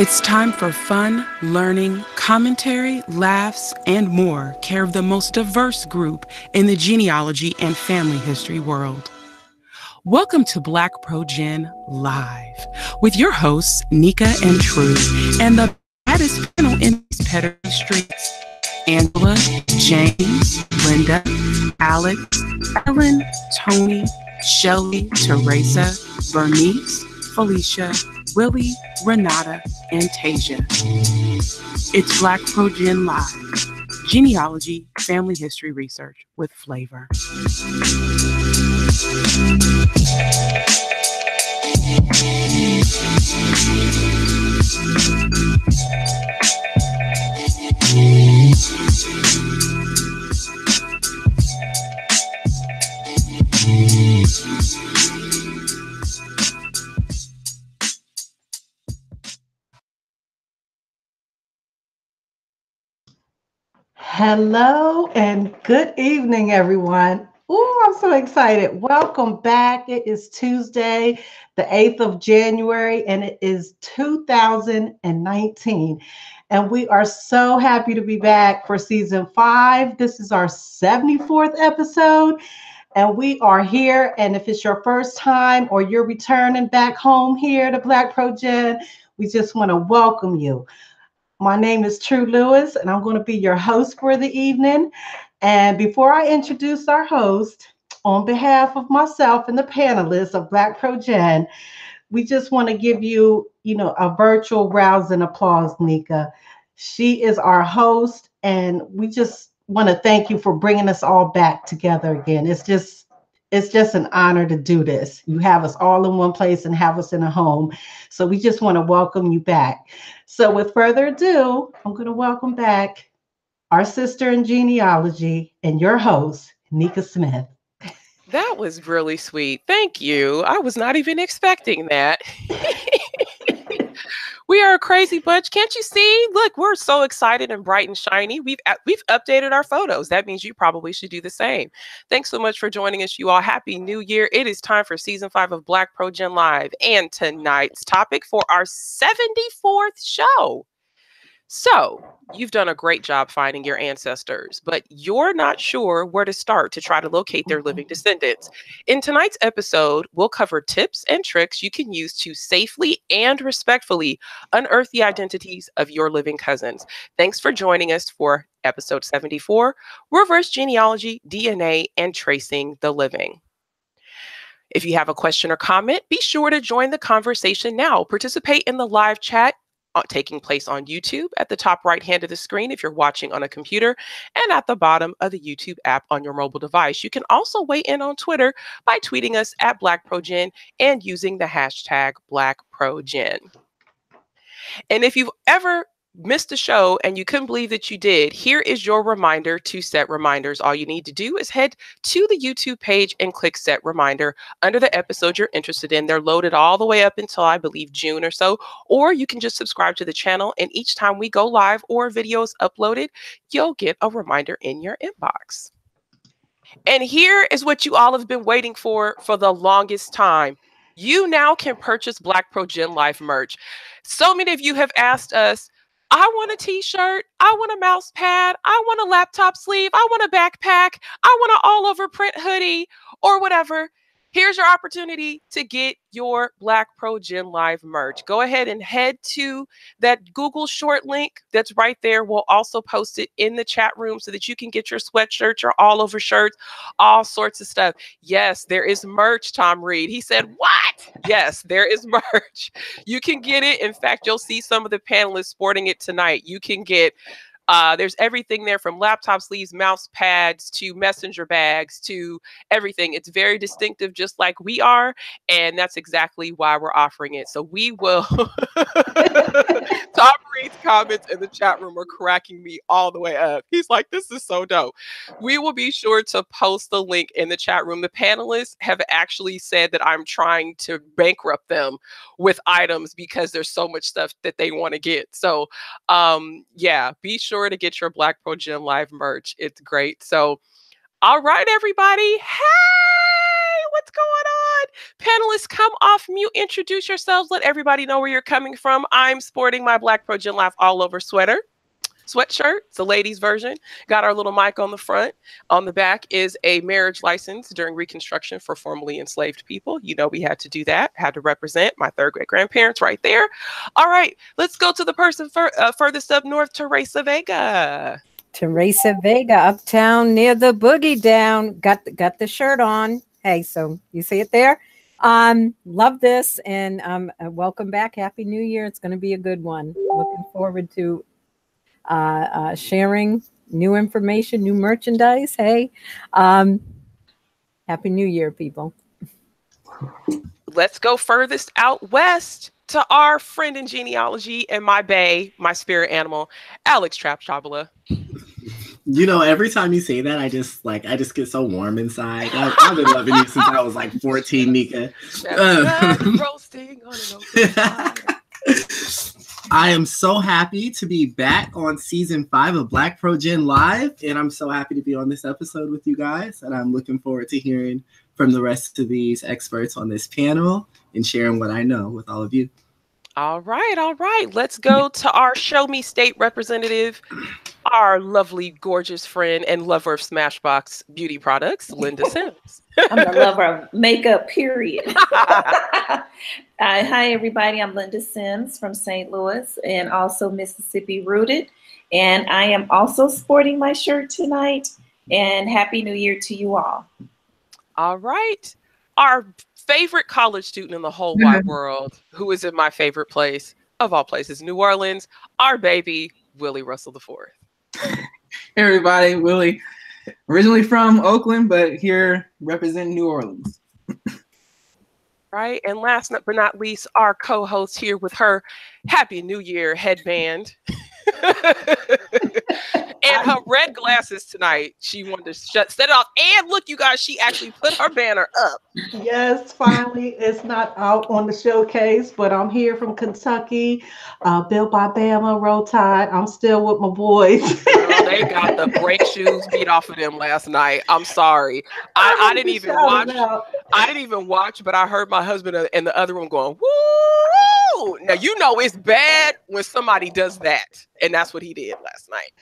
It's time for fun, learning, commentary, laughs, and more, care of the most diverse group in the genealogy and family history world. Welcome to Black ProGen Live with your hosts, Nicka and True, and the baddest panel in these Petty streets, Angela, James, Linda, Alex, Ellen, Tony, Shelley, Teresa, Bernice, Felicia, Willie, Renata, and Tasia. It's Black ProGen Live, genealogy, family history research with flavor. Hello and good evening, everyone. Oh, I'm so excited. Welcome back. It is Tuesday, the 8th of January, and it is 2019. And we are so happy to be back for season 5. This is our 74th episode, and we are here. And if it's your first time or you're returning back home here to Black ProGen, we just want to welcome you. My name is True Lewis, and I'm going to be your host for the evening. And before I introduce our host, on behalf of myself and the panelists of Black ProGen, we just want to give you, a virtual rounds and applause, Nicka. She is our host, and we just want to thank you for bringing us all back together again. It's just an honor to do this. You have us all in one place and have us in a home. So we just want to welcome you back. So with further ado, I'm going to welcome back our sister in genealogy and your host, Nicka Smith. That was really sweet. Thank you. I was not even expecting that. We are a crazy bunch. Can't you see? Look, we're so excited and bright and shiny. We've updated our photos. That means you probably should do the same. Thanks so much for joining us, you all. Happy New Year. It is time for Season 5 of Black ProGen Live. And tonight's topic for our 74th show. So you've done a great job finding your ancestors, but you're not sure where to start to try to locate their living descendants. In tonight's episode, we'll cover tips and tricks you can use to safely and respectfully unearth the identities of your living cousins. Thanks for joining us for episode 74, Reverse Genealogy, DNA, and Tracing the Living. If you have a question or comment, be sure to join the conversation now. Participate in the live chat taking place on YouTube at the top right hand of the screen if you're watching on a computer, and at the bottom of the YouTube app on your mobile device. You can also weigh in on Twitter by tweeting us at BlackProGen and using the hashtag BlackProGen. And if you've ever missed a show and you couldn't believe that you did, here is your reminder to set reminders. All you need to do is head to the YouTube page and click set reminder under the episode you're interested in. They're loaded all the way up until I believe June or so, or you can just subscribe to the channel, and each time we go live or videos uploaded, you'll get a reminder in your inbox. And here is what you all have been waiting for the longest time. You now can purchase Black ProGen Live merch. So many of you have asked us, I want a t-shirt, I want a mouse pad, I want a laptop sleeve, I want a backpack, I want an all-over print hoodie, or whatever. Here's your opportunity to get your Black ProGen Live merch. Go ahead and head to that Google short link that's right there. We'll also post it in the chat room so that you can get your sweatshirt, your all-over shirts, all sorts of stuff. Yes, there is merch, Tom Reed. He said, what? Yes, there is merch. You can get it. In fact, you'll see some of the panelists sporting it tonight. You can get there's everything there from laptop sleeves, mouse pads, to messenger bags, to everything. It's very distinctive, just like we are. And that's exactly why we're offering it. So we will. Tom Reed's comments in the chat room are cracking me all the way up. He's like, this is so dope. We will be sure to post the link in the chat room. The panelists have actually said that I'm trying to bankrupt them with items because there's so much stuff that they want to get. So, yeah, be sure to get your Black ProGen Live merch. It's great. So, all right, everybody. Hey, what's going on? Panelists, come off mute, introduce yourselves, let everybody know where you're coming from. I'm sporting my Black ProGen Live all over sweatshirt. It's the ladies version. Got our little mic on the front. On the back is a marriage license during Reconstruction for formerly enslaved people. You know, we had to do that. Had to represent my third great grandparents right there. All right, let's go to the person furthest up north, Teresa Vega. Teresa Vega, uptown near the boogie down. Got the shirt on. Hey, so you see it there. Love this, and welcome back. Happy New Year. It's going to be a good one. Looking forward to sharing new information, new merchandise. Hey, happy New Year, people. Let's go furthest out west to our friend in genealogy and my bae, my spirit animal, Alex Trapshabula. You know, every time you say that, I just get so warm inside. I've been loving you since I was like 14, Nicka. Roasting on an open fire. I am so happy to be back on season 5 of Black ProGen Live, and I'm so happy to be on this episode with you guys, and I'm looking forward to hearing from the rest of these experts on this panel and sharing what I know with all of you. All right, all right. Let's go to our Show Me State representative, our lovely, gorgeous friend and lover of Smashbox beauty products, Linda Sims. I'm the lover of makeup, period. Hi, everybody. I'm Linda Sims from St. Louis and also Mississippi rooted. And I am also sporting my shirt tonight. And Happy New Year to you all. All right. Our favorite college student in the whole wide world, who is in my favorite place of all places, New Orleans, our baby, Willie Russell IV. Hey everybody, Willie, originally from Oakland, but here representing New Orleans. Right, and last but not least, our co-host here with her Happy New Year headband and her red glasses tonight. She wanted to set it off. And look, you guys, she actually put her banner up. Yes, finally, it's not out on the showcase, but I'm here from Kentucky, built by Bama, Roll Tide. I'm still with my boys. Girl, they got the brake shoes beat off of them last night. I'm sorry. I didn't even watch. I didn't even watch, but I heard my husband in the other room going, woo! Now, you know it's bad when somebody does that. And that's what he did last night.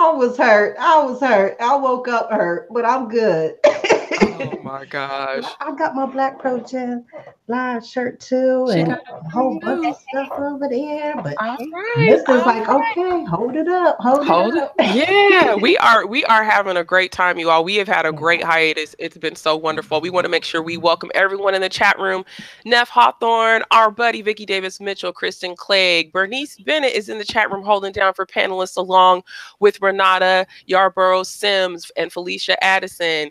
I was hurt. I woke up hurt, but I'm good. Oh my gosh. I got my Black ProGen Live shirt too, and a whole bunch of stuff over there. But this is like, okay, hold it up. Hold it up. Yeah, we are having a great time, you all. We have had a great hiatus. It's been so wonderful. We want to make sure we welcome everyone in the chat room. Neff Hawthorne, our buddy Vicky Davis Mitchell, Kristen Clegg, Bernice Bennett is in the chat room holding down for panelists along with Renata Yarborough-Sims and Felicia Addison.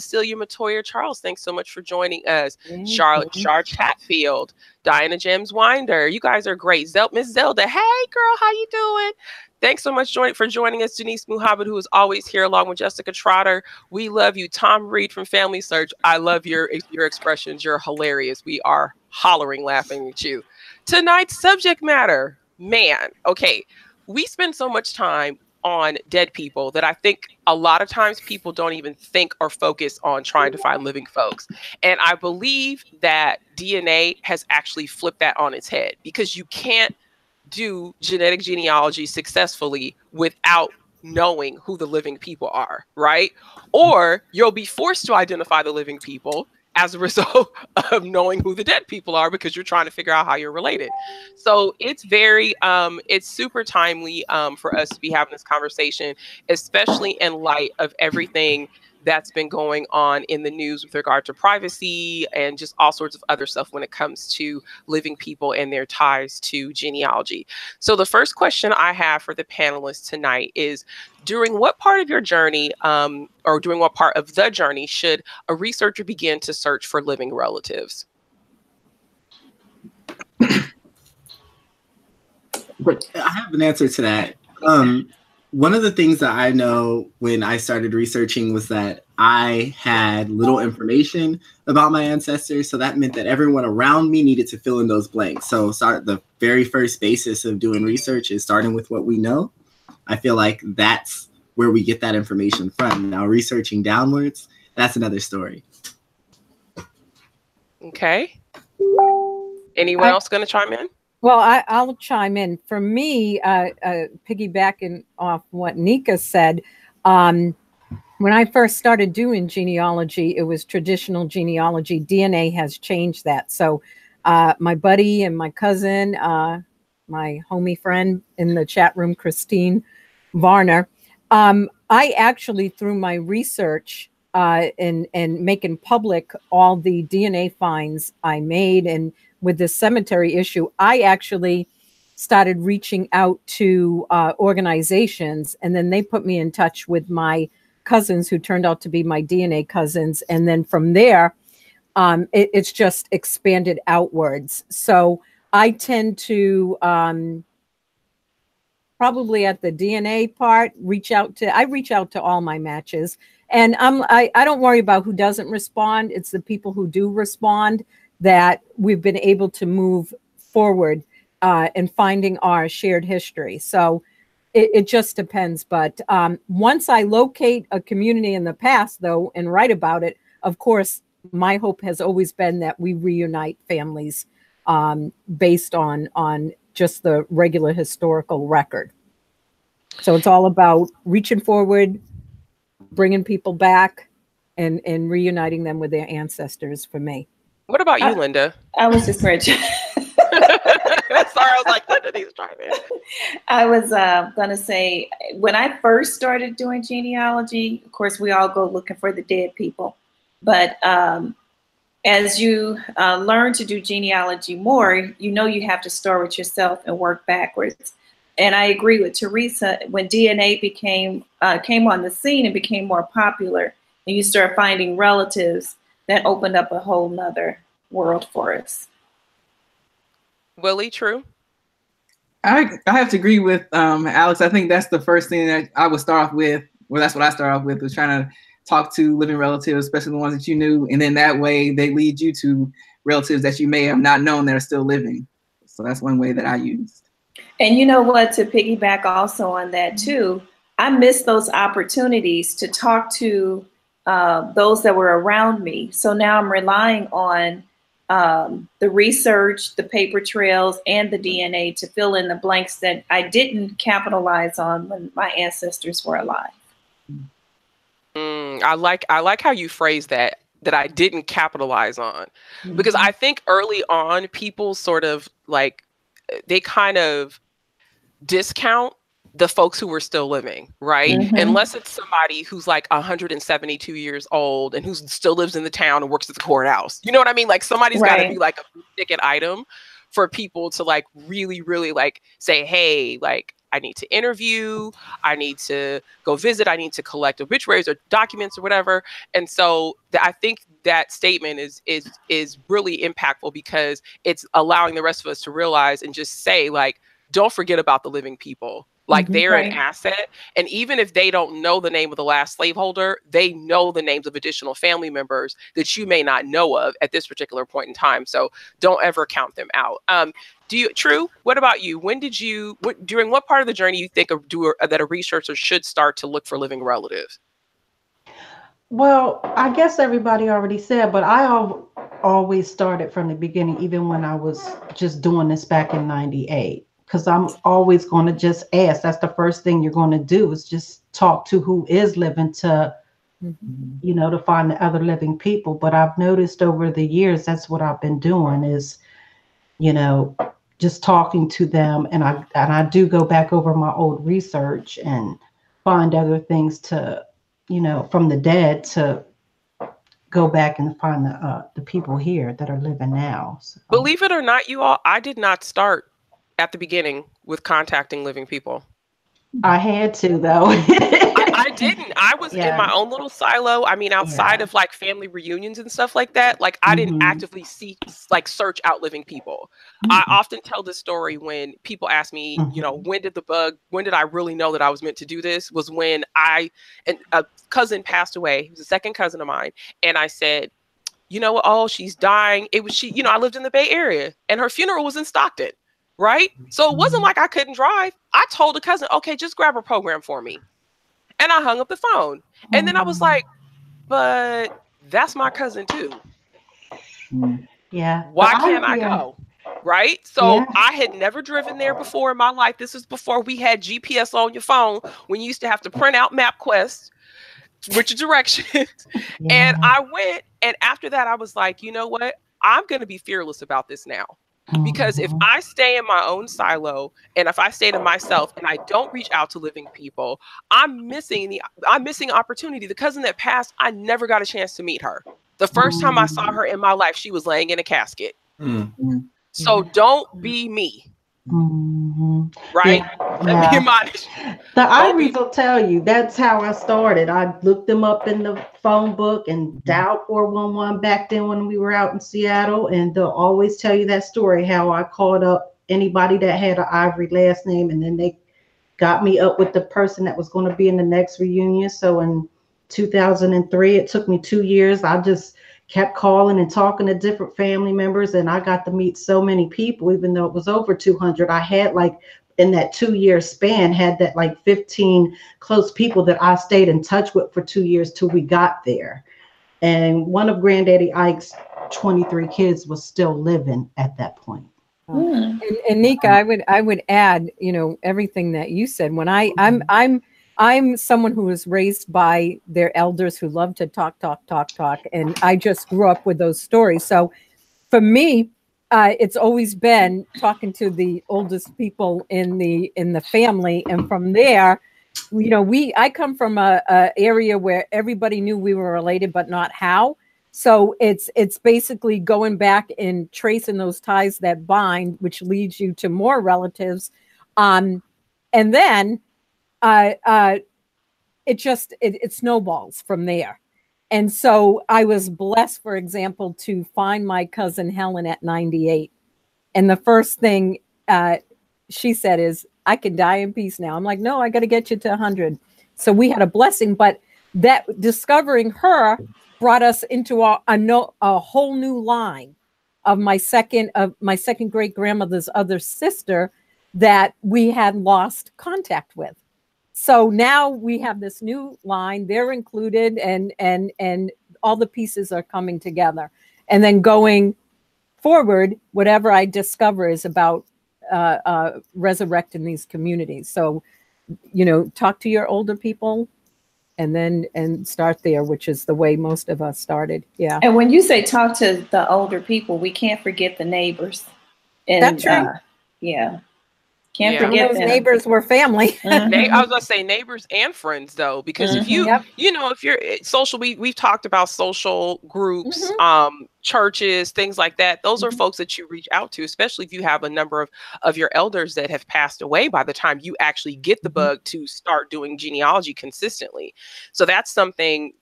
Cecilia Matoya Charles, thanks so much for joining us. Charlotte Chatfield, Diana James Winder. You guys are great. Miss Zelda, hey girl, how you doing? Thanks so much for joining us. Denise Muhammad, who is always here, along with Jessica Trotter. We love you. Tom Reed from FamilySearch. I love your expressions. You're hilarious. We are hollering, laughing at you. Tonight's subject matter, man. Okay, we spend so much time on dead people that I think a lot of times people don't even think or focus on trying to find living folks. And I believe that DNA has actually flipped that on its head, because you can't do genetic genealogy successfully without knowing who the living people are, right? Or you'll be forced to identify the living people as a result of knowing who the dead people are, because you're trying to figure out how you're related. So it's very, it's super timely for us to be having this conversation, especially in light of everything that's been going on in the news with regard to privacy and just all sorts of other stuff when it comes to living people and their ties to genealogy. So the first question I have for the panelists tonight is, during what part of your journey or during what part of the journey should a researcher begin to search for living relatives? I have an answer to that. One of the things that I know when I started researching was that I had little information about my ancestors. So that meant that everyone around me needed to fill in those blanks. So the very first basis of doing research is starting with what we know. I feel like that's where we get that information from. Now researching downwards, that's another story. Okay. Anyone else going to chime in? Well, I'll chime in. For me, piggybacking off what Nicka said, when I first started doing genealogy, it was traditional genealogy. DNA has changed that. So my buddy and my cousin, my homie friend in the chat room, Christine Varner, I actually, through my research and making public all the DNA finds I made and with this cemetery issue, I actually started reaching out to organizations, and then they put me in touch with my cousins who turned out to be my DNA cousins. And then from there, it's just expanded outwards. So I tend to probably at the DNA part, I reach out to all my matches. And I don't worry about who doesn't respond. It's the people who do respond that we've been able to move forward in finding our shared history. So it just depends. But once I locate a community in the past, though, and write about it, of course, my hope has always been that we reunite families based on just the regular historical record. So it's all about reaching forward, bringing people back, and reuniting them with their ancestors for me. What about you, Linda? I was just rich. Sorry, I was like, Linda needs to try it. I was going to say, when I first started doing genealogy, of course, we all go looking for the dead people. But as you learn to do genealogy more, you know you have to start with yourself and work backwards. And I agree with Teresa, when DNA came on the scene and became more popular, and you start finding relatives, that opened up a whole nother world for us. Willie, true? I have to agree with Alex. I think that's the first thing that I would start off with. Well, that's what I start off with, was trying to talk to living relatives, especially the ones that you knew. And then that way they lead you to relatives that you may have not known that are still living. So that's one way that I used. And you know what, to piggyback also on that too, I miss those opportunities to talk to those that were around me. So now I'm relying on the research, the paper trails, and the DNA to fill in the blanks that I didn't capitalize on when my ancestors were alive. I like how you phrase that I didn't capitalize on, because I think early on people sort of like, they kind of discount the folks who were still living, right? Mm-hmm. Unless it's somebody who's like 172 years old and who still lives in the town and works at the courthouse. You know what I mean? Like somebody's got to be like a ticket item for people to like really, really like say, hey, like I need to interview, I need to go visit, I need to collect obituaries or documents or whatever. And so I think that statement is really impactful, because it's allowing the rest of us to realize and just say like, don't forget about the living people. Like they're an asset. And even if they don't know the name of the last slaveholder, they know the names of additional family members that you may not know of at this particular point in time. So don't ever count them out. True, what about you? When did you, during what part of the journey you think that a researcher should start to look for living relatives? Well, I guess everybody already said, but I always started from the beginning, even when I was just doing this back in '98. Because I'm always going to just ask. That's the first thing you're going to do, is just talk to who is living to, you know, to find the other living people. But I've noticed over the years, that's what I've been doing is, you know, just talking to them. And I do go back over my old research and find other things to, you know, from the dead to go back and find the people here that are living now. So, believe it or not, you all, I did not start at the beginning with contacting living people. I had to though. I didn't. I was in my own little silo. I mean, outside of like family reunions and stuff like that, like I didn't actively search out living people. I often tell this story when people ask me, you know, when did I really know that I was meant to do this? Was when a cousin passed away. He was a second cousin of mine. And I said, you know, oh, she's dying. You know, I lived in the Bay Area and her funeral was in Stockton. Right? So it wasn't like I couldn't drive. I told a cousin, okay, just grab her program for me. And I hung up the phone. And then I was like, but that's my cousin too. Yeah. Why can't I go? Right. So I had never driven there before in my life. This is before we had GPS on your phone, when you used to have to print out MapQuest with your directions. And I went. And after that, I was like, you know what? I'm going to be fearless about this now. Because if I stay in my own silo, and if I stay to myself and I don't reach out to living people, I'm missing opportunity. The cousin that passed, I never got a chance to meet her. The first time I saw her in my life, she was laying in a casket. So don't be me. Right? Let me admonish. The Iries will tell you that's how I started. I looked them up in the phone book and dialed 411 back then when we were out in Seattle, and they'll always tell you that story, how I called up anybody that had an Ivory last name, and then they got me up with the person that was going to be in the next reunion. So in 2003, it took me 2 years. I just kept calling and talking to different family members, and I got to meet so many people, even though it was over 200. I had, like, in that 2 year span, had that like 15 close people that I stayed in touch with for 2 years till we got there. And one of Granddaddy Ike's 23 kids was still living at that point. And Nicka, I would add, you know, everything that you said. When I'm someone who was raised by their elders who love to talk. And I just grew up with those stories. So for me, it's always been talking to the oldest people in the family. And from there, you know, I come from a area where everybody knew we were related, but not how. So it's basically going back and tracing those ties that bind, which leads you to more relatives. And then it snowballs from there. And so I was blessed, for example, to find my cousin Helen at 98. And the first thing she said is, I can die in peace now. I'm like, no, I got to get you to 100. So we had a blessing, but that discovering her brought us into a whole new line of my second great grandmother's other sister that we had lost contact with. So now we have this new line, they're included, and all the pieces are coming together. And then going forward, whatever I discover is about resurrecting these communities. So, you know, talk to your older people and start there, which is the way most of us started. Yeah. And when you say talk to the older people, we can't forget the neighbors. And, that's true. Can't forget those neighbors were family. I was gonna say neighbors and friends, though, because if you know, if you're social, we've talked about social groups, churches, things like that. Those are folks that you reach out to, especially if you have a number of your elders that have passed away by the time you actually get the bug to start doing genealogy consistently. So that's something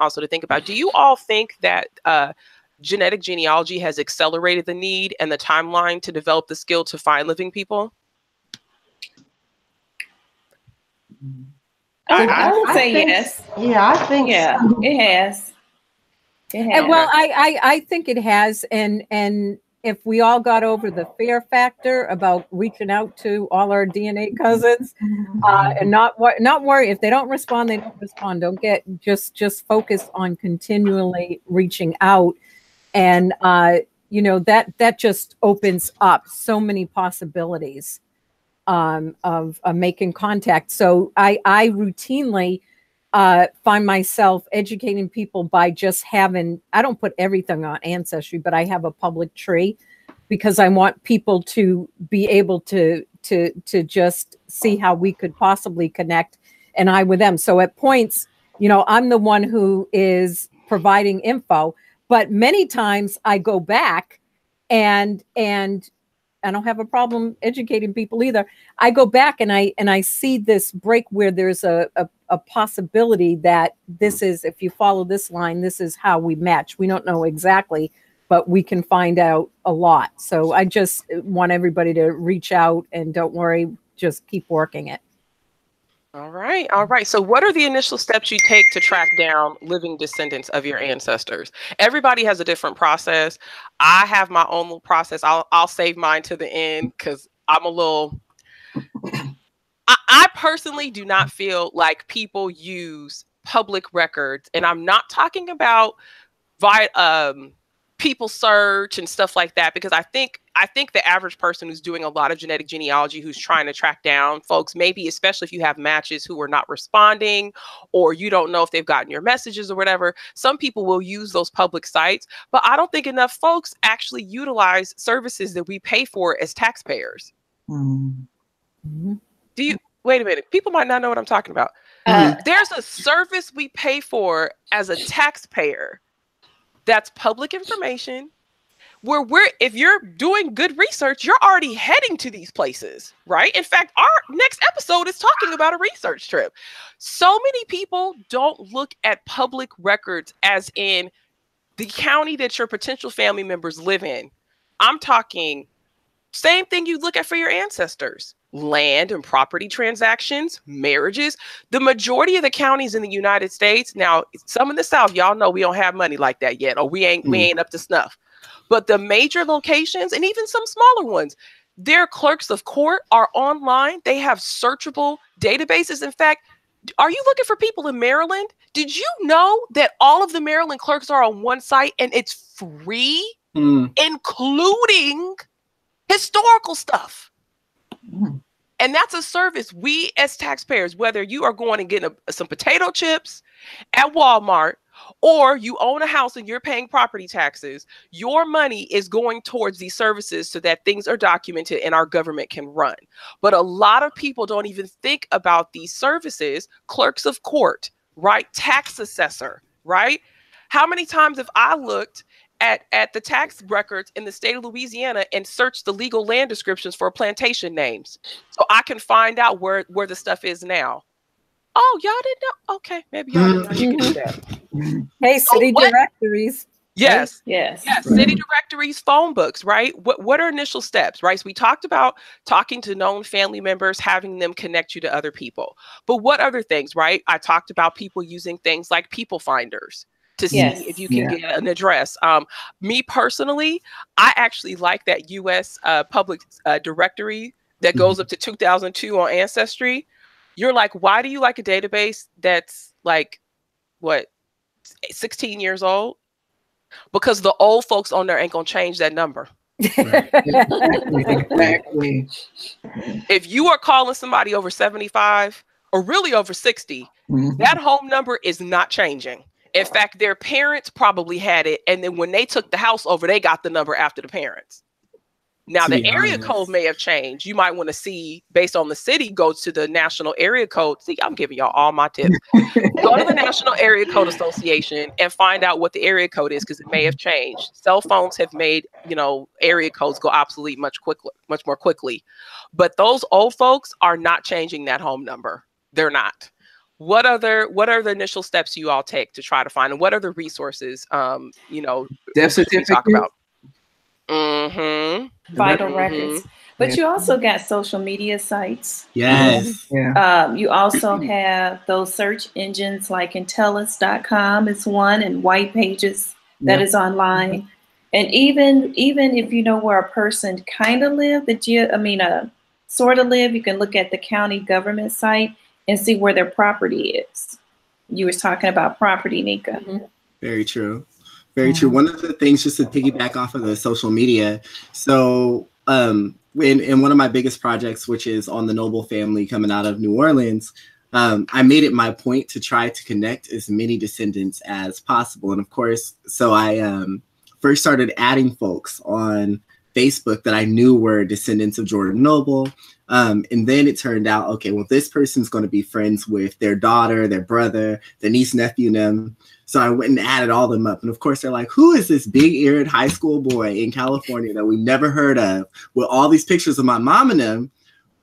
also to think about. Do you all think that genetic genealogy has accelerated the need and the timeline to develop the skill to find living people? I would say yes. Yeah, I think so. It has. It has. And, well, I think it has. And if we all got over the fear factor about reaching out to all our DNA cousins and not worry, if they don't respond, they don't respond. Don't get just focus on continually reaching out, and you know that just opens up so many possibilities. Of making contact. So I routinely find myself educating people by just having, I don't put everything on Ancestry, but I have a public tree because I want people to be able to just see how we could possibly connect, and I with them. So at points, you know, I'm the one who is providing info, but many times I go back and I don't have a problem educating people either. I go back and I see this break where there's a possibility that this is, if you follow this line, this is how we match. We don't know exactly, but we can find out a lot. So I just want everybody to reach out and don't worry, just keep working it. All right. All right. So what are the initial steps you take to track down living descendants of your ancestors? Everybody has a different process. I have my own little process. I'll save mine to the end because I'm a little... I personally do not feel like people use public records, and I'm not talking about people search and stuff like that, because I think the average person who's doing a lot of genetic genealogy, who's trying to track down folks, maybe especially if you have matches who are not responding or you don't know if they've gotten your messages or whatever, some people will use those public sites. But I don't think enough folks actually utilize services that we pay for as taxpayers. Mm-hmm. Do you, wait a minute, people might not know what I'm talking about. There's a service we pay for as a taxpayer that's public information, where if you're doing good research, you're already heading to these places, right? In fact, our next episode is talking about a research trip. So many people don't look at public records as in the county that your potential family members live in. I'm talking same thing you look at for your ancestors. Land and property transactions, marriages. The majority of the counties in the United States, now some in the South, y'all know we don't have money like that yet, or we ain't up to snuff. But the major locations and even some smaller ones, their clerks of court are online. They have searchable databases. In fact, are you looking for people in Maryland? Did you know that all of the Maryland clerks are on one site and it's free, including historical stuff? And that's a service we as taxpayers, whether you are going and getting some potato chips at Walmart or you own a house and you're paying property taxes, your money is going towards these services so that things are documented and our government can run. But a lot of people don't even think about these services. Clerks of court, right? Tax assessor, right? How many times have I looked at the tax records in the state of Louisiana and search the legal land descriptions for plantation names, so I can find out where the stuff is now. Oh, y'all didn't know? Okay, maybe y'all didn't know you can do that. Hey, city directories. Yes. Yes. Yes. City directories, phone books, right? What are initial steps, right? So we talked about talking to known family members, having them connect you to other people. But what other things, right? I talked about people using things like people finders to see if you can get an address. Me personally, I actually like that U.S. public directory that goes up to 2002 on Ancestry. You're like, why do you like a database that's like, what, 16 years old? Because the old folks on there ain't going to change that number. Right. Exactly. If you are calling somebody over 75 or really over 60, that home number is not changing. In fact, their parents probably had it. And then when they took the house over, they got the number after the parents. Now, the area code may have changed. You might want to see, based on the city, go to the National Area Code. See, I'm giving y'all all my tips. Go to the National Area Code Association and find out what the area code is, because it may have changed. Cell phones have made, you know, area codes go obsolete much more quickly. But those old folks are not changing that home number. They're not. What are the initial steps you all take to try to find, and what are the resources, you know, death certificate we talk about? Vital records. But you also got social media sites. Yes. You also have those search engines like Intellus.com is one, and White Pages that is online. And even if you know where a person kind of lived, you can look at the county government site and see where their property is. You were talking about property, Nicka. Very true. Very true. One of the things, just to piggyback off of the social media. So in one of my biggest projects, which is on the Noble family coming out of New Orleans, I made it my point to try to connect as many descendants as possible. And of course, so I first started adding folks on Facebook that I knew were descendants of Jordan Noble. And then it turned out, okay, well, this person's going to be friends with their daughter, their brother, their niece, nephew, and them. So I went and added all them up. And of course, they're like, who is this big-eared high school boy in California that we've never heard of with all these pictures of my mom and them?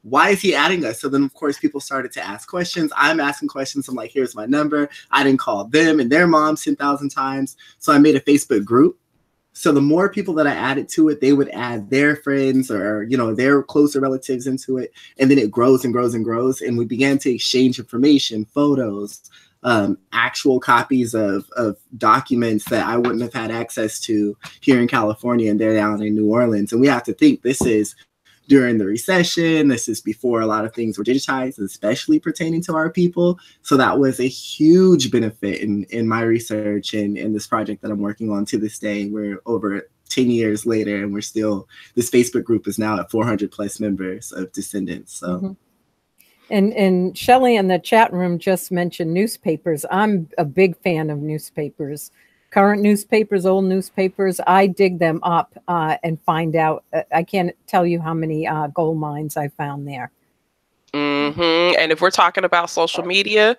Why is he adding us? So then, of course, people started to ask questions. I'm asking questions. I'm like, here's my number. I didn't call them and their moms 10,000 times. So I made a Facebook group. So the more people that I added to it, they would add their friends or, you know, their closer relatives into it. And then it grows and grows and grows. And we began to exchange information, photos, actual copies of documents that I wouldn't have had access to here in California, and they're down in New Orleans. And we have to think this is during the recession. This is before a lot of things were digitized, especially pertaining to our people. So that was a huge benefit in my research and in this project that I'm working on to this day. We're over 10 years later and we're still, this Facebook group is now at 400 plus members of descendants. So. Mm-hmm. And Shelley in the chat room just mentioned newspapers. I'm a big fan of newspapers. Current newspapers, old newspapers, I dig them up and find out. I can't tell you how many gold mines I found there. Mm-hmm. And if we're talking about social media,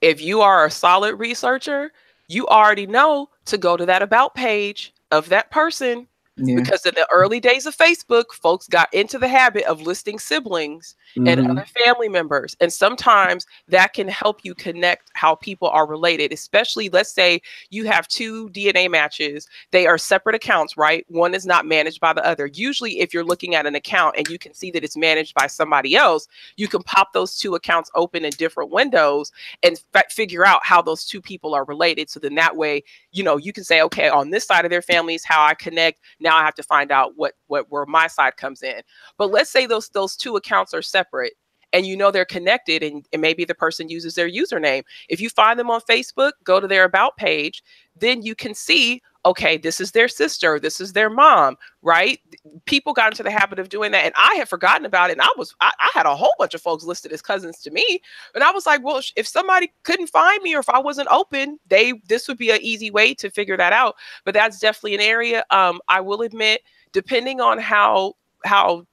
if you are a solid researcher, you already know to go to that about page of that person. Yeah. Because in the early days of Facebook, folks got into the habit of listing siblings mm-hmm. and other family members. And sometimes that can help you connect how people are related, especially let's say you have two DNA matches. They are separate accounts, right? One is not managed by the other. Usually if you're looking at an account and you can see that it's managed by somebody else, you can pop those two accounts open in different windows and figure out how those two people are related. So then that way, you know, you can say, okay, on this side of their family is how I connect. Now I have to find out what where my side comes in. But let's say those two accounts are separate and you know they're connected and maybe the person uses their username. If you find them on Facebook, go to their about page, then you can see, okay, this is their sister, this is their mom, right? People got into the habit of doing that and I had forgotten about it. And I had a whole bunch of folks listed as cousins to me. And I was like, well, if somebody couldn't find me or if I wasn't open, this would be an easy way to figure that out. But that's definitely an area, I will admit, depending on how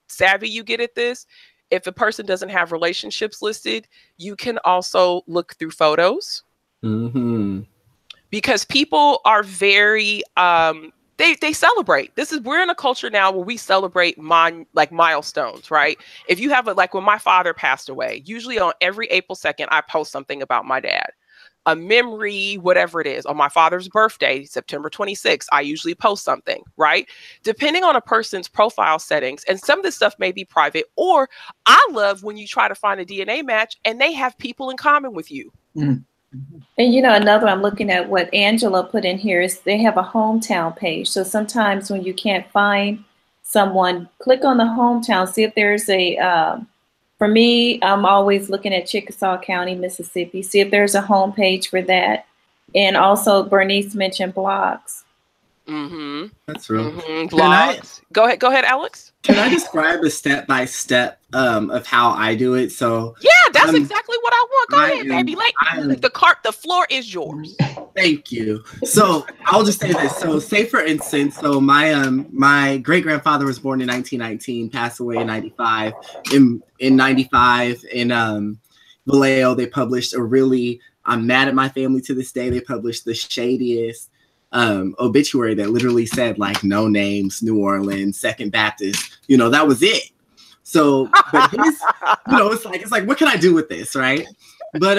savvy you get at this, if a person doesn't have relationships listed, you can also look through photos. Mm-hmm. Because people are very, they celebrate. We're in a culture now where we celebrate milestones, right? If you have like when my father passed away, usually on every April 2nd, I post something about my dad, a memory, whatever it is. On my father's birthday, September 26th, I usually post something, right? Depending on a person's profile settings, and some of this stuff may be private, or I love when you try to find a DNA match and they have people in common with you. Mm. And you know, another I'm looking at what Angela put in here is they have a hometown page. So sometimes when you can't find someone, click on the hometown, see if there's a, for me, I'm always looking at Chickasaw County, Mississippi, see if there's a homepage for that. And also Bernice mentioned blogs. Mm-hmm. That's real. Mm-hmm. Blogs. Go ahead, Alex. Can I describe a step-by-step of how I do it? So yeah, that's exactly what I want. Go ahead, baby. Like the floor is yours. Thank you. So I'll just say this. So say for instance, so my great grandfather was born in 1919, passed away in 95. In 95 in Vallejo, they published a really, I'm mad at my family to this day. They published the shadiest obituary that literally said like no names, New Orleans, Second Baptist, you know, that was it. So, but his, you know, it's like, what can I do with this? Right. But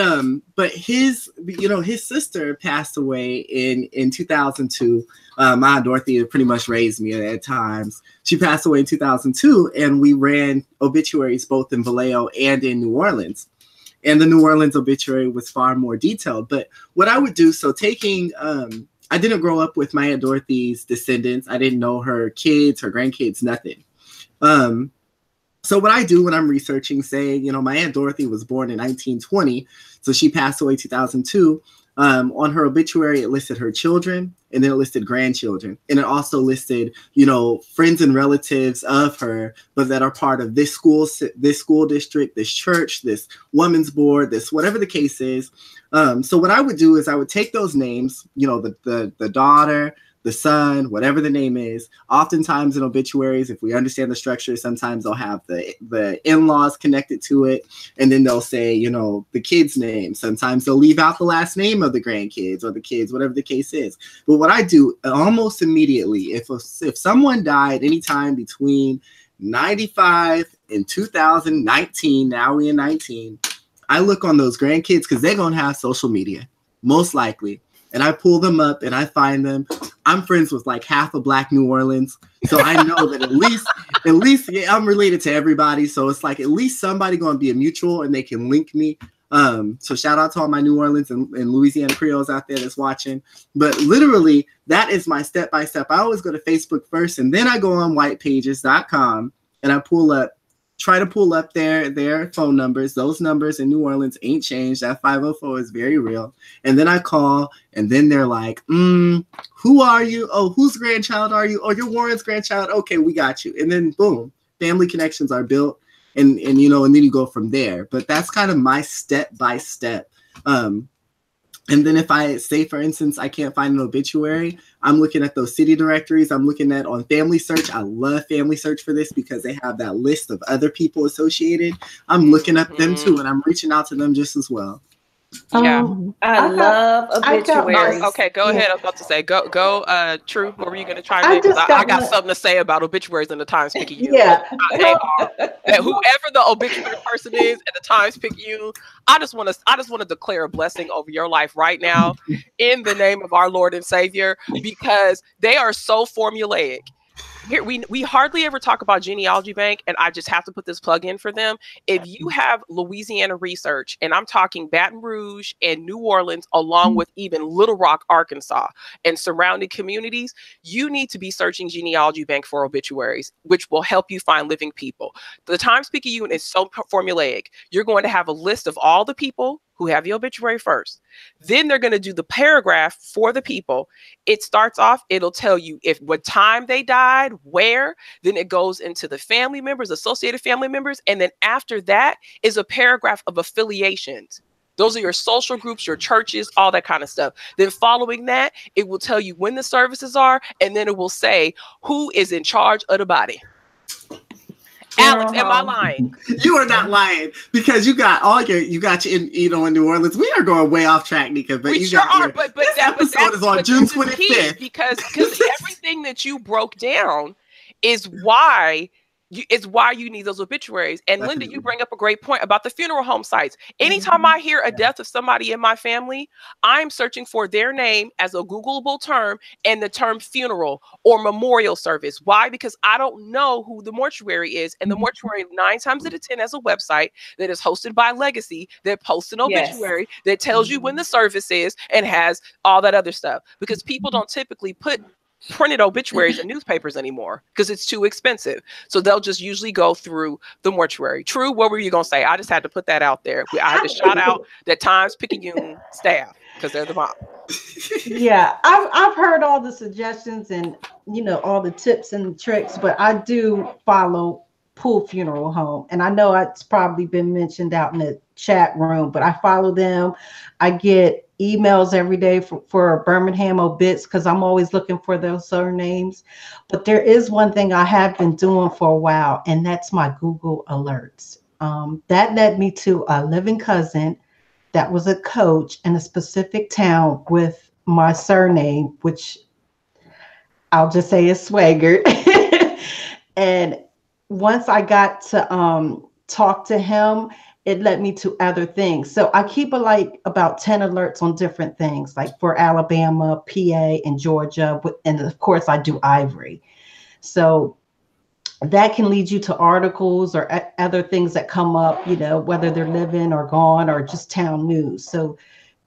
his, you know, his sister passed away in 2002. My Aunt Dorothy pretty much raised me at times. She passed away in 2002 and we ran obituaries both in Vallejo and in New Orleans. And the New Orleans obituary was far more detailed, but what I would do, so taking, I didn't grow up with my Aunt Dorothy's descendants. I didn't know her kids, her grandkids, nothing. So what I do when I'm researching, say, you know, my Aunt Dorothy was born in 1920. So she passed away 2002. On her obituary, it listed her children and then it listed grandchildren. And it also listed, you know, friends and relatives of her, but that are part of this school district, this church, this woman's board, this whatever the case is. So what I would do is I would take those names, you know, the daughter, the son, whatever the name is. Oftentimes in obituaries, if we understand the structure, sometimes they'll have the in-laws connected to it. And then they'll say, you know, the kid's name. Sometimes they'll leave out the last name of the grandkids or the kids, whatever the case is. But what I do almost immediately, if someone died anytime between 95 and 2019, now we're in 19, I look on those grandkids because they're going to have social media, most likely. And I pull them up and I find them. I'm friends with like half of Black New Orleans. So I know that at least yeah, I'm related to everybody. So it's like at least somebody going to be a mutual and they can link me. So shout out to all my New Orleans and Louisiana Creoles out there that's watching. But literally, that is my step-by-step. I always go to Facebook first and then I go on whitepages.com and I pull up, try to pull up their phone numbers. Those numbers in New Orleans ain't changed. That 504 is very real. And then I call, and then they're like, who are you? Oh, whose grandchild are you? Oh, you're Warren's grandchild. Okay, we got you. And then boom, family connections are built. And you know, and then you go from there. But that's kind of my step by step. And then if I say, for instance, I can't find an obituary, I'm looking at those city directories. I'm looking at on FamilySearch. I love FamilySearch for this because they have that list of other people associated. I'm looking up them too, and I'm reaching out to them just as well. Yeah, I love obituaries. Okay, go ahead. I was about to say, go, True. What were you going to try? I got something to say about obituaries in the Times-Picayune. Yeah. Whoever the obituary person is at the Times-Picayune, I just want to declare a blessing over your life right now in the name of our Lord and Savior, because they are so formulaic. Here, we hardly ever talk about Genealogy Bank, and I just have to put this plug in for them. If you have Louisiana research, and I'm talking Baton Rouge and New Orleans, along with even Little Rock, Arkansas, and surrounding communities, you need to be searching Genealogy Bank for obituaries, which will help you find living people. The Times-Picayune is so formulaic. You're going to have a list of all the people who have the obituary first. Then they're going to do the paragraph for the people. It starts off, it'll tell you if what time they died, where, then it goes into the family members, associated family members. And then after that is a paragraph of affiliations. Those are your social groups, your churches, all that kind of stuff. Then following that, it will tell you when the services are, and then it will say who is in charge of the body. Alex, am I lying? You are not lying, because you got all your, you got you in, you know, in New Orleans. We are going way off track, Nika, but we you sure got are, your, but this that episode is on June 25th. Because everything that you broke down is why. It's why you need those obituaries. And Linda, you bring up a great point about the funeral home sites. Anytime I hear a death of somebody in my family, I'm searching for their name as a Googleable term and the term funeral or memorial service. Why? Because I don't know who the mortuary is. And the mortuary 9 times out of 10 has a website that is hosted by Legacy that posts an obituary that tells you when the service is and has all that other stuff. Because people don't typically put printed obituaries in newspapers anymore because it's too expensive. So they'll just usually go through the mortuary. True, what were you going to say? I just had to put that out there. I had to shout out the Times-Picayune staff because they're the bomb. Yeah, I've heard all the suggestions and, you know, all the tips and tricks, but I do follow Pool Funeral Home. And I know it's probably been mentioned out in the chat room, but I follow them. I get emails every day for Birmingham obits because I'm always looking for those surnames. But there is one thing I have been doing for a while, and that's my Google alerts. That led me to a living cousin that was a coach in a specific town with my surname, which I'll just say is Swaggart. And once I got to talk to him, it led me to other things. So I keep like about 10 alerts on different things, like for Alabama, PA, and Georgia. And of course, I do Ivory. So that can lead you to articles or other things that come up, you know, whether they're living or gone or just town news. So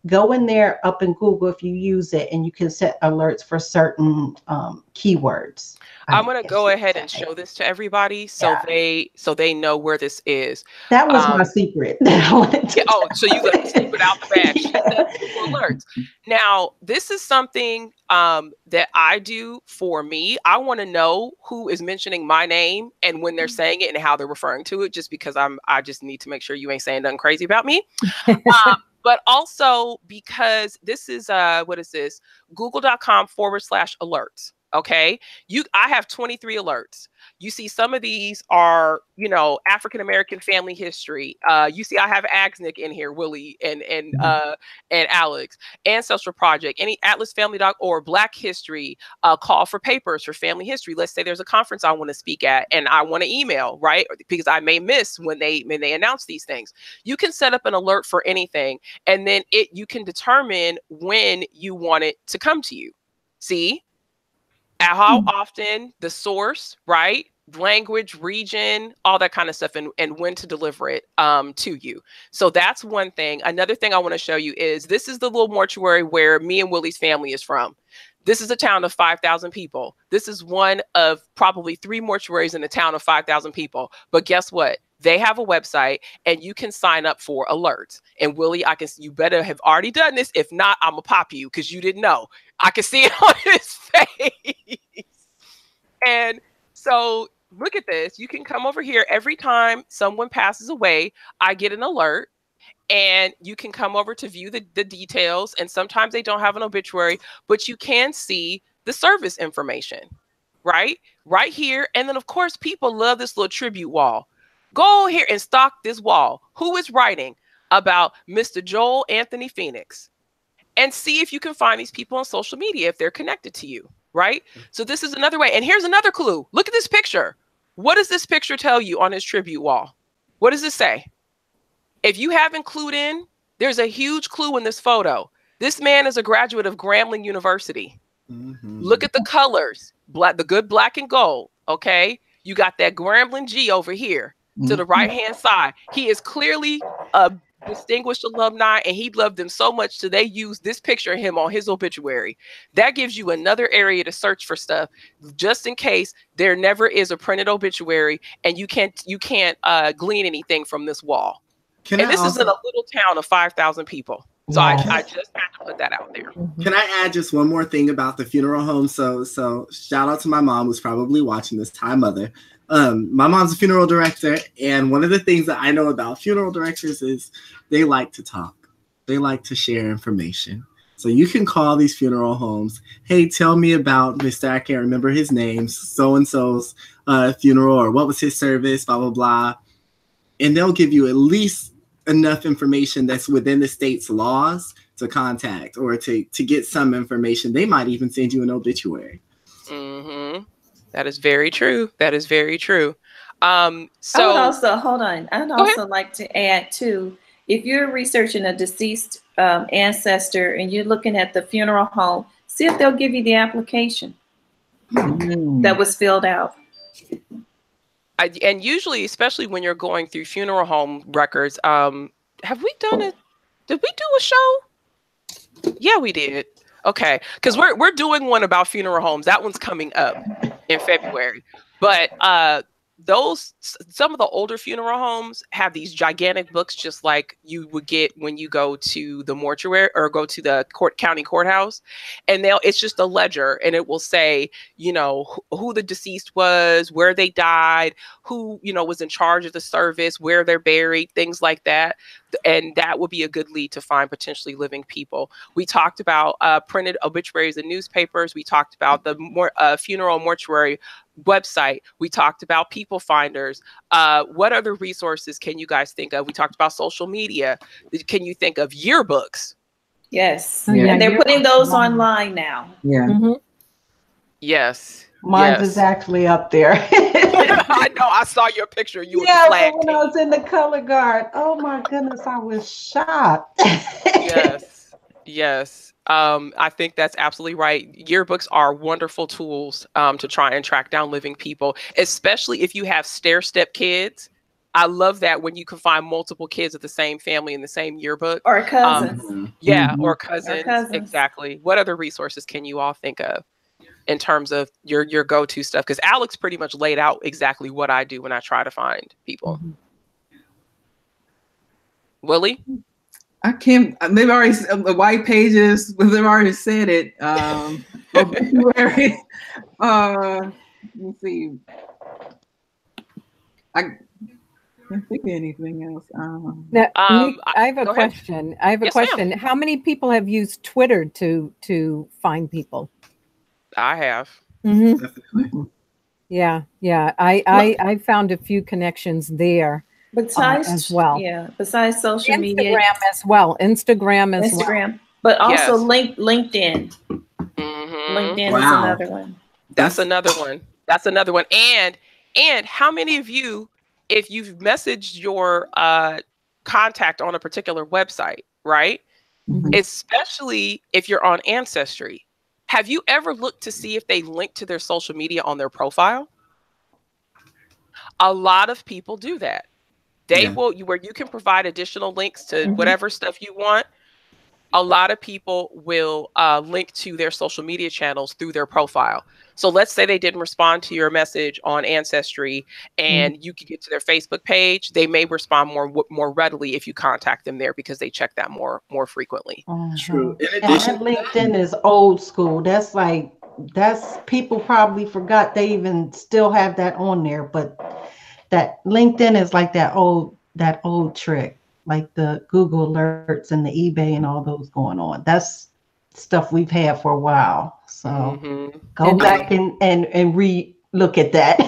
go in there up in Google if you use it, and you can set alerts for certain keywords. I'm going to go ahead and show this to everybody so they know where this is. That was my secret. So you let the secret out the bag. Alerts. Now, this is something that I do for me. I want to know who is mentioning my name and when they're saying it and how they're referring to it, just because I just need to make sure you ain't saying nothing crazy about me. But also because this is, what is this? Google.com/alerts. Okay. I have 23 alerts. You see, some of these are, you know, African-American family history. You see, I have Agsnick in here, Willie and Alex, Ancestral Project, any atlasfamily.org, Black History, call for papers for family history. Let's say there's a conference I want to speak at and I want to email, right? Because I may miss when they announce these things. You can set up an alert for anything, and then you can determine when you want it to come to you. See? How often, the source, right? Language, region, all that kind of stuff, and when to deliver it to you. So that's one thing. Another thing I want to show you is this is the little mortuary where me and Willie's family is from. This is a town of 5,000 people. This is one of probably 3 mortuaries in a town of 5,000 people. But guess what? They have a website and you can sign up for alerts. And Willie, you better have already done this. If not, I'm gonna pop you because you didn't know. I can see it on his face. And so look at this. You can come over here. Every time someone passes away, I get an alert. And you can come over to view the details. And sometimes they don't have an obituary, but you can see the service information, right? Right here. And then, of course, people love this little tribute wall. Go here and stalk this wall. Who is writing about Mr. Joel Anthony Phoenix? And see if you can find these people on social media if they're connected to you, right? So this is another way. And here's another clue. Look at this picture. What does this picture tell you on his tribute wall? What does it say? If you haven't clued in, there's a huge clue in this photo. This man is a graduate of Grambling University. Mm-hmm. Look at the colors, black, the good black and gold, okay? You got that Grambling G over here to the right-hand side. He is clearly a distinguished alumni, and he loved them so much so they used this picture of him on his obituary. That gives you another area to search for stuff just in case there never is a printed obituary and you can't glean anything from this wall. And this is in a little town of 5,000 people. So I just had to put that out there. Can I add just one more thing about the funeral home? So shout out to my mom who's probably watching this. Hi, Mother. My mom's a funeral director. And one of the things that I know about funeral directors is they like to talk. They like to share information. So you can call these funeral homes. Hey, tell me about Mr. I can't remember his name, so-and-so's funeral, or what was his service, blah, blah, blah. And they'll give you at least enough information that's within the state's laws to contact or to get some information. They might even send you an obituary. Mm-hmm. That is very true. That is very true. So I would also, hold on. I'd also like to add too, if you're researching a deceased ancestor and you're looking at the funeral home, see if they'll give you the application that was filled out. And usually, especially when you're going through funeral home records, have we done it? Did we do a show? Yeah, we did. Okay, because we're doing one about funeral homes. That one's coming up in February. But some of the older funeral homes have these gigantic books, just like you would get when you go to the mortuary or go to the county courthouse, and it's just a ledger, and it will say, you know, who the deceased was, where they died, who, you know, was in charge of the service, where they're buried, things like that. And that would be a good lead to find potentially living people. We talked about printed obituaries in newspapers. We talked about the funeral mortuary website. We talked about people finders. What other resources can you guys think of? We talked about social media. Can you think of yearbooks? Yes. Yeah. And they're putting those online now. Yeah. Mm-hmm. Yes. Mine is actually up there. I know. I saw your picture. You were flagged. When I was in the color guard. Oh my goodness, I was shocked. Yes, yes. I think that's absolutely right. Yearbooks are wonderful tools to try and track down living people, especially if you have stair-step kids. I love that when you can find multiple kids of the same family in the same yearbook. Or cousins. Or cousins. Exactly. What other resources can you all think of in terms of your go-to stuff? Because Alex pretty much laid out exactly what I do when I try to find people. Mm-hmm. Willie? They've already, the white pages, they've already said it. Obituary. Let's see. I can't think of anything else. Now, Nick, I have a question. Ahead. I have a question. Ma'am. How many people have used Twitter to find people? I have. Mm-hmm. Definitely. Yeah, yeah. I found a few connections there. Besides as well. Yeah. Besides social media. Instagram as well. Instagram. But also LinkedIn. Mm-hmm. LinkedIn is another one. That's another one. And how many of you, if you've messaged your contact on a particular website, right? Mm-hmm. Especially if you're on Ancestry. Have you ever looked to see if they link to their social media on their profile? A lot of people do that. They will, where you can provide additional links to whatever stuff you want. a lot of people will link to their social media channels through their profile. So let's say they didn't respond to your message on Ancestry and you could get to their Facebook page. They may respond more readily if you contact them there because they check that more frequently. True. And LinkedIn is old school. That's people probably forgot they even still have that on there, but that LinkedIn is like that old trick, like the Google alerts and the eBay and all those going on. That's stuff we've had for a while. So go back and re-look at that.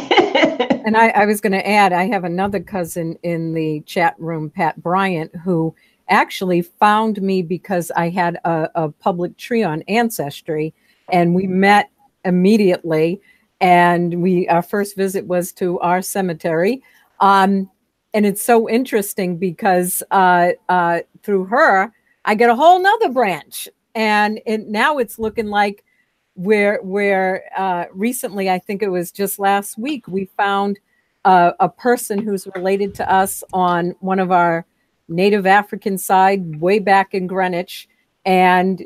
And I was going to add, I have another cousin in the chat room, Pat Bryant, who actually found me because I had a public tree on Ancestry, and we met immediately. And our first visit was to our cemetery. And it's so interesting because through her, I get a whole nother branch. And now it's looking like where recently, I think it was just last week, we found a person who's related to us on one of our Native African side way back in Greenwich. And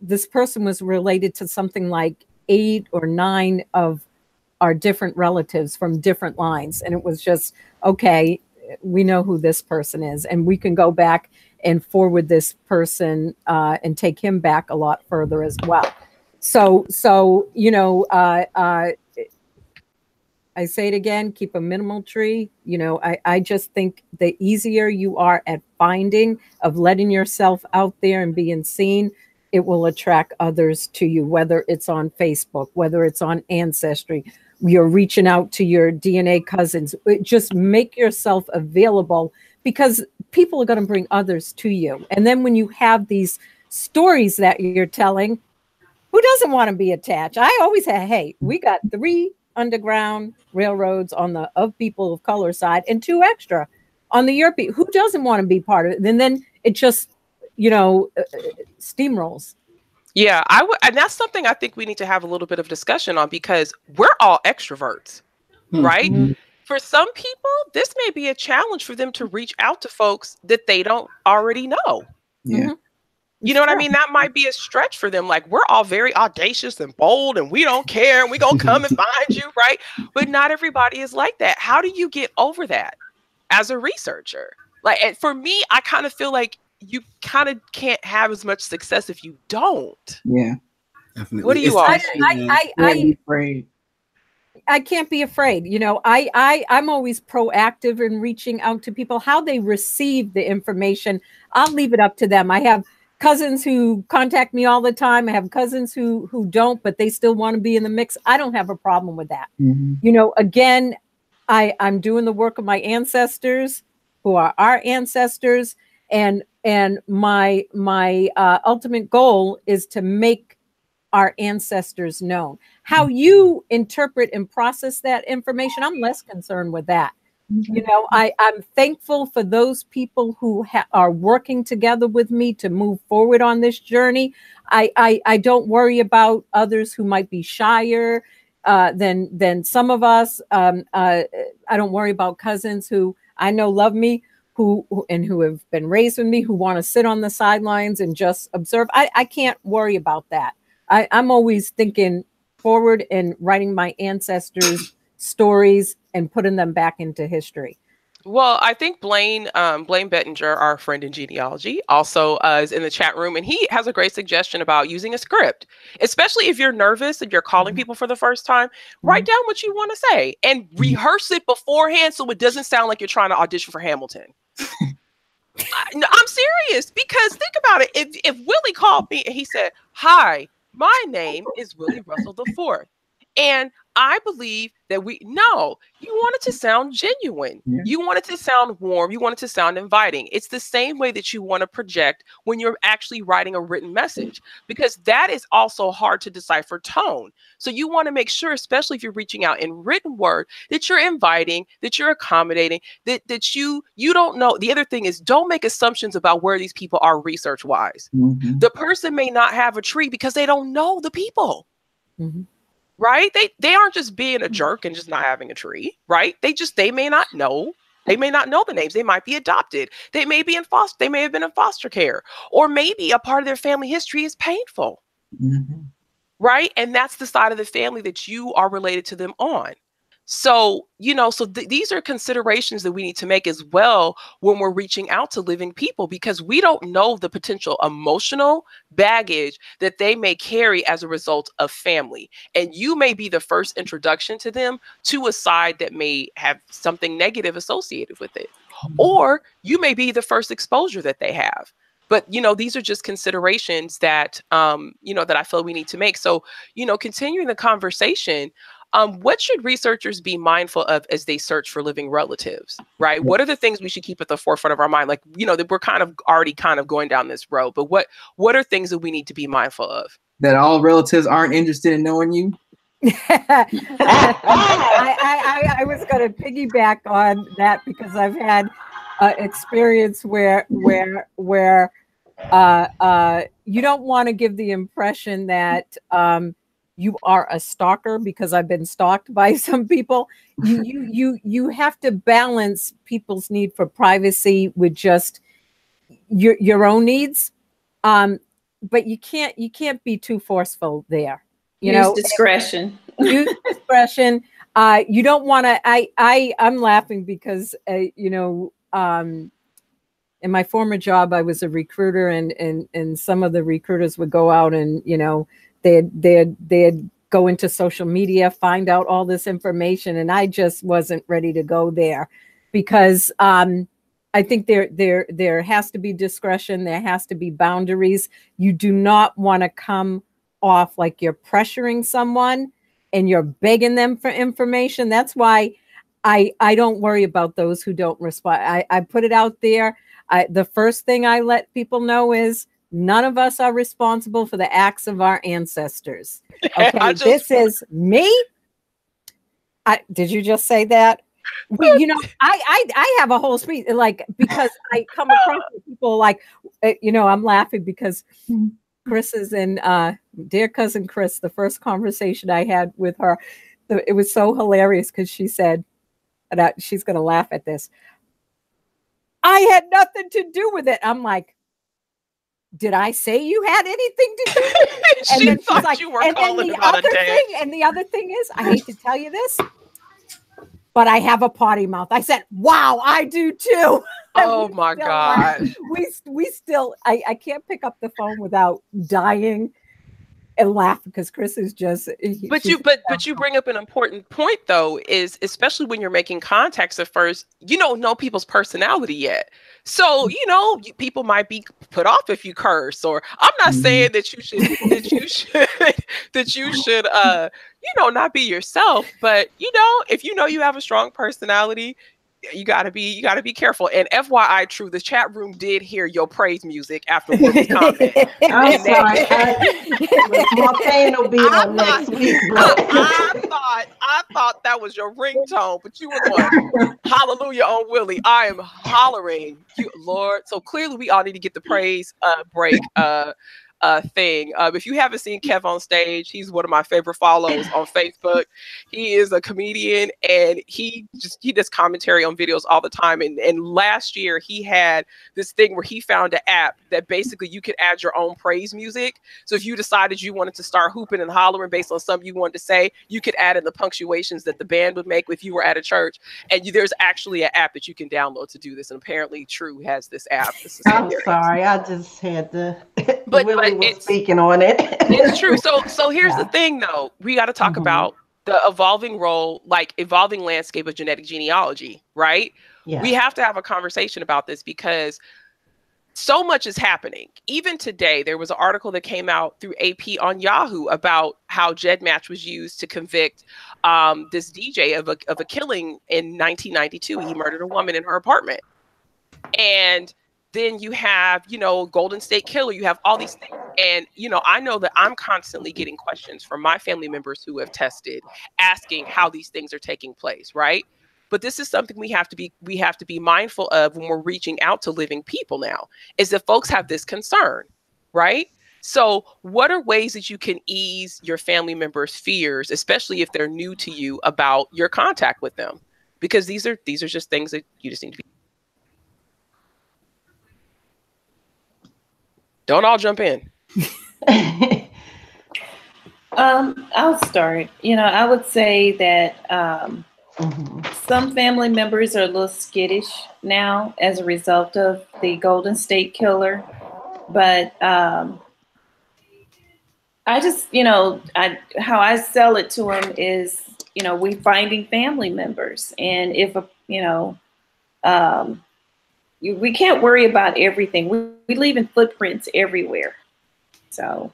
this person was related to something like 8 or 9 of our different relatives from different lines. And it was just, okay, we know who this person is, and we can go back and forward this person and take him back a lot further as well. So you know, I say it again, keep a minimal tree. You know, I just think the easier you are at finding, of letting yourself out there and being seen, it will attract others to you, whether it's on Facebook, whether it's on Ancestry, you're reaching out to your DNA cousins. Just make yourself available because people are going to bring others to you. And then when you have these stories that you're telling, who doesn't want to be attached? I always say, hey, we got 3 underground railroads on the of people of color side and 2 extra on the European. Who doesn't want to be part of it? And then it just, you know, steamrolls. Yeah, and that's something I think we need to have a little bit of discussion on because we're all extroverts, right? For some people, this may be a challenge for them to reach out to folks that they don't already know. Yeah. You know what I mean? That might be a stretch for them. Like, we're all very audacious and bold and we don't care and we're going to come and find you, right? But not everybody is like that. How do you get over that as a researcher? Like, and for me, I kind of feel like you kind of can't have as much success if you don't. Yeah, definitely. What do you all? I can't be afraid. You know, I'm always proactive in reaching out to people. How they receive the information, I'll leave it up to them. I have cousins who contact me all the time. I have cousins who don't, but they still want to be in the mix. I don't have a problem with that. You know, again, I'm doing the work of my ancestors, who are our ancestors. And my ultimate goal is to make our ancestors known. How you interpret and process that information, I'm less concerned with that. You know, I'm thankful for those people who are working together with me to move forward on this journey. I don't worry about others who might be shyer than some of us. I don't worry about cousins who I know love me, who have been raised with me, who want to sit on the sidelines and just observe. I can't worry about that. I'm always thinking forward and writing my ancestors' stories and putting them back into history. Well, I think Blaine Bettinger, our friend in genealogy, also is in the chat room, and he has a great suggestion about using a script, especially if you're nervous, if you're calling people for the first time. Write down what you want to say and rehearse it beforehand so it doesn't sound like you're trying to audition for Hamilton. No, I'm serious, because think about it. If Willie called me and he said, "Hi, my name is Willie Russell IV, and I believe that you want it to sound genuine. Yeah. You want it to sound warm. You want it to sound inviting. It's the same way that you want to project when you're actually writing a written message, because that is also hard to decipher tone. So you want to make sure, especially if you're reaching out in written word, that you're inviting, that you're accommodating, that you don't know. The other thing is, don't make assumptions about where these people are research wise. The person may not have a tree because they don't know the people. Right? They aren't just being a jerk and just not having a tree, right? They may not know They may not know the names. They might be adopted. They may be in foster. They may have been in foster care, or maybe a part of their family history is painful. Mm-hmm. Right. And that's the side of the family that you are related to them on. So, you know, so these are considerations that we need to make as well when we're reaching out to living people, because we don't know the potential emotional baggage that they may carry as a result of family. And you may be the first introduction to them to a side that may have something negative associated with it, or you may be the first exposure that they have. But, you know, these are just considerations that, you know, that I feel we need to make. So, you know, continuing the conversation, what should researchers be mindful of as they search for living relatives, right? What are the things we should keep at the forefront of our mind? Like, you know, that we're kind of already kind of going down this road, but what are things that we need to be mindful of? That all relatives aren't interested in knowing you? I was going to piggyback on that because I've had experience where you don't want to give the impression that you are a stalker, because I've been stalked by some people. You have to balance people's need for privacy with just your own needs, but you can't be too forceful there. Use discretion. Use discretion. You don't want to. I'm laughing because you know. In my former job, I was a recruiter, and some of the recruiters would go out and, you know, they'd go into social media, find out all this information. And I just wasn't ready to go there because, I think there has to be discretion. There has to be boundaries. You do not want to come off like you're pressuring someone and you're begging them for information. That's why I don't worry about those who don't respond. I put it out there. The first thing I let people know is none of us are responsible for the acts of our ancestors. Okay, this is me. Did you just say that? Well, you know, I have a whole speech, like, because I come across people like, you know, I'm laughing because Chris is in, dear cousin Chris, the first conversation I had with her, it was so hilarious because she said, and she's going to laugh at this, I had nothing to do with it. I'm like, did I say you had anything to do with it? And she thought like, you were calling about a day. And the other thing is, I hate to tell you this, but I have a potty mouth. I said, wow, I do too. Oh my God. We still, I can't pick up the phone without dying and laugh because Chris is just. But you bring up an important point though, is especially when you're making contacts at first, you don't know people's personality yet. So you know people might be put off if you curse. Or I'm not saying that you should you know not be yourself, but you know if you know you have a strong personality. You gotta be careful. And FYI, True, the chat room did hear your praise music after Willie's comment. I'm sorry. My fan will be on next week. I thought that was your ringtone, but you were going hallelujah on Willie. I am hollering, you Lord. So clearly, we all need to get the praise break. Thing. If you haven't seen Kev on stage, he's one of my favorite follows on Facebook. He is a comedian and he does commentary on videos all the time. And last year he had this thing where he found an app that basically you could add your own praise music. So if you decided you wanted to start hooping and hollering based on something you wanted to say, you could add in the punctuations that the band would make if you were at a church. And there's actually an app that you can download to do this. And apparently True has this app. This is I'm hilarious. Sorry, I just had to. But it's speaking on it. It's true. So here's the thing though. We got to talk about the evolving role, like evolving landscape of genetic genealogy, right? Yeah. We have to have a conversation about this because so much is happening. Even today, there was an article that came out through AP on Yahoo about how GEDmatch was used to convict this DJ of a killing in 1992. He murdered a woman in her apartment. And then you have, you know, Golden State Killer, you have all these things. And, you know, I know that I'm constantly getting questions from my family members who have tested, asking how these things are taking place, right? But this is something we have to be mindful of when we're reaching out to living people now, is that folks have this concern, right? So what are ways that you can ease your family members' fears, especially if they're new to you, about your contact with them? because these are just things that you just need to be. Don't all jump in. I'll start. You know, I would say that some family members are a little skittish now as a result of the Golden State Killer. But I just, you know, how I sell it to them is, you know, we finding family members. And if, you know, we can't worry about everything. We leaving footprints everywhere. So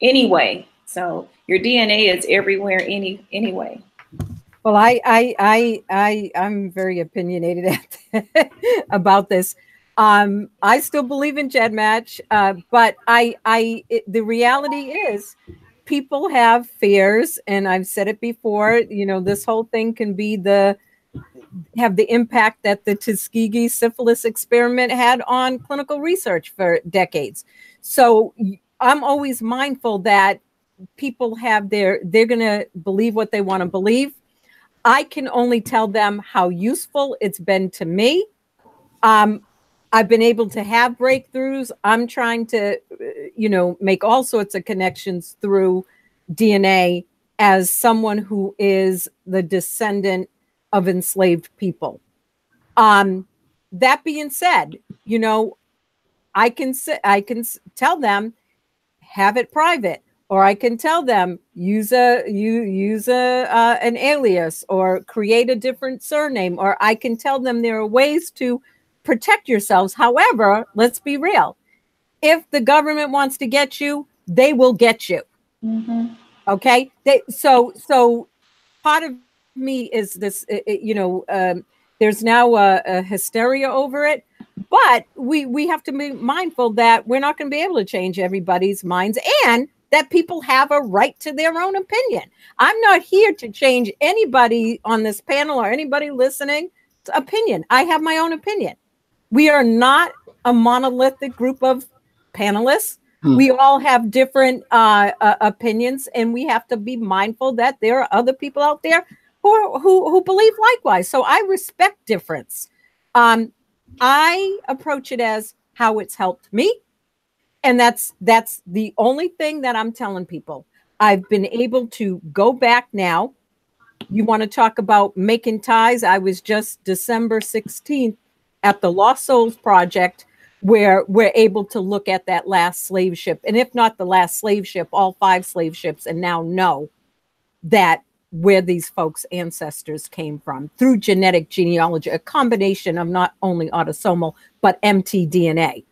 anyway, so your DNA is everywhere anyway. Well, I'm very opinionated about this. I still believe in GEDmatch, but the reality is people have fears, and I've said it before, you know, this whole thing can be have the impact that the Tuskegee syphilis experiment had on clinical research for decades. So I'm always mindful that people have they're going to believe what they want to believe. I can only tell them how useful it's been to me. I've been able to have breakthroughs. I'm trying to, you know, make all sorts of connections through DNA as someone who is the descendant of enslaved people. That being said, you know, I can tell them, have it private, or I can tell them use an alias or create a different surname, or I can tell them there are ways to protect yourselves. However, let's be real. If the government wants to get you, they will get you. Mm-hmm. Okay. So part of me is this, you know, there's now a hysteria over it, but we have to be mindful that we're not going to be able to change everybody's minds, and that people have a right to their own opinion. I'm not here to change anybody on this panel or anybody listening's opinion. I have my own opinion. We are not a monolithic group of panelists. Hmm. We all have different opinions, and we have to be mindful that there are other people out there who believe likewise. So I respect difference. I approach it as how it's helped me. And that's the only thing that I'm telling people. I've been able to go back now. You want to talk about making ties? I was just December 16th at the Lost Souls Project, where we're able to look at that last slave ship. And if not the last slave ship, all 5 slave ships, and now know that where these folks' ancestors came from through genetic genealogy, a combination of not only autosomal, but mtDNA.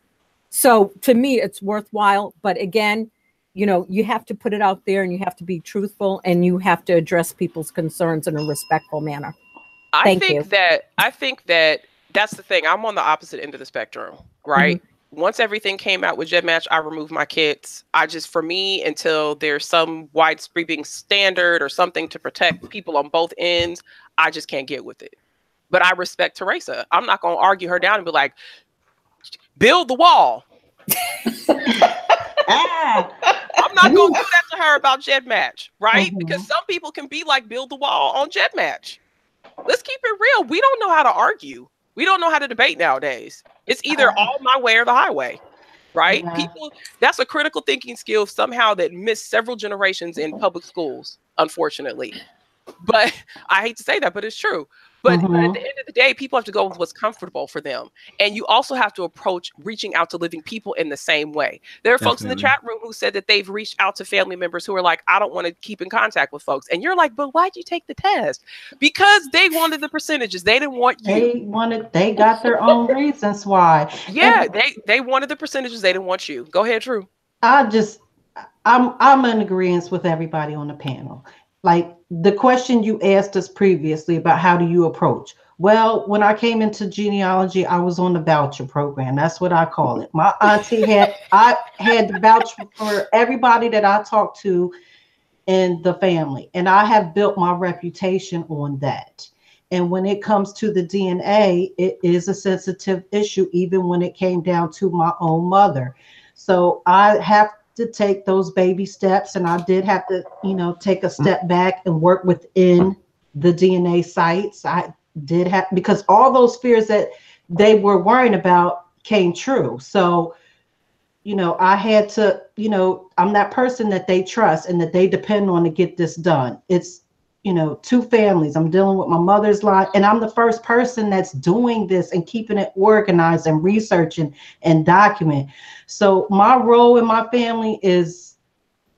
So to me, it's worthwhile. But again, you know, you have to put it out there, and you have to be truthful, and you have to address people's concerns in a respectful manner. I think that that's the thing. I'm on the opposite end of the spectrum, right? Mm-hmm. Once everything came out with GEDmatch, I removed my kids. For me, until there's some wide-sweeping standard or something to protect people on both ends, I just can't get with it. But I respect Teresa. I'm not going to argue her down and be like, build the wall. I'm not going to do that to her about GEDmatch, right? Mm-hmm. Because some people can be like, build the wall on GEDmatch. Let's keep it real. We don't know how to argue. We don't know how to debate nowadays. It's either all my way or the highway, right? Yeah. People, that's a critical thinking skill somehow that missed several generations in public schools, unfortunately. But I hate to say that, but it's true. But at the end of the day, people have to go with what's comfortable for them. And you also have to approach reaching out to living people in the same way. There are folks in the chat room who said that they've reached out to family members who are like, I don't want to keep in contact with folks. And you're like, but why'd you take the test? Because they wanted the percentages. They didn't want you. They got their own reasons why. Yeah, they wanted the percentages. They didn't want you. Go ahead, True. I'm in agreement with everybody on the panel. Like the question you asked us previously about how do you approach? Well, when I came into genealogy, I was on the voucher program. That's what I call it. My auntie I had the voucher for everybody that I talked to in the family. And I have built my reputation on that. And when it comes to the DNA, it is a sensitive issue, even when it came down to my own mother. So I have to take those baby steps. And I did have to, you know, take a step back and work within the DNA sites. I did happen, because all those fears that they were worrying about came true. So, you know, I had to, you know, I'm that person that they trust and that they depend on to get this done. It's, you know, two families. I'm dealing with my mother's lot, and I'm the first person that's doing this and keeping it organized and researching and document. So my role in my family is,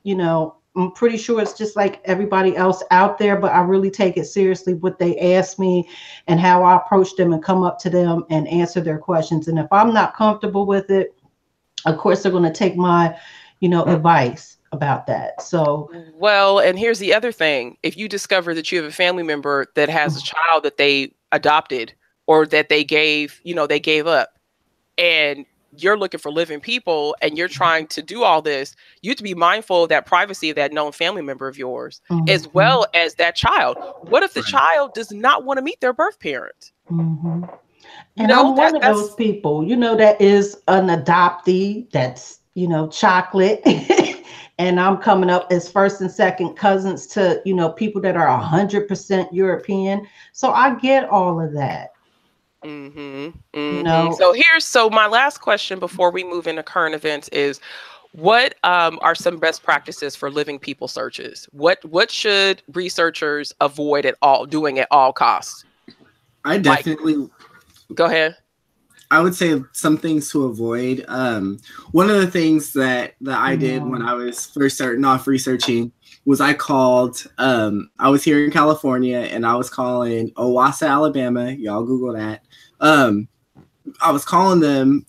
you know, I'm pretty sure it's just like everybody else out there, but I really take it seriously what they ask me and how I approach them and come up to them and answer their questions. And if I'm not comfortable with it, of course, they're going to take my, you know, advice about that. So, well, and here's the other thing. If you discover that you have a family member that has a child that they adopted or that they gave, you know, they gave up, and you're looking for living people and you're trying to do all this, you have to be mindful of that privacy of that known family member of yours, as well as that child. What if the child does not want to meet their birth parent? And I'm one of those people, you know, that is an adoptee, that's, you know, chocolate. And I'm coming up as first and second cousins to, you know, people that are 100% European. So I get all of that. You know? So here's, so my last question before we move into current events is, what are some best practices for living people searches? What should researchers avoid at all costs? I definitely. Like, go ahead. I would say some things to avoid. One of the things that I did when I was first starting off researching was I called, I was here in California and I was calling Owasa, Alabama. Y'all Google that. I was calling them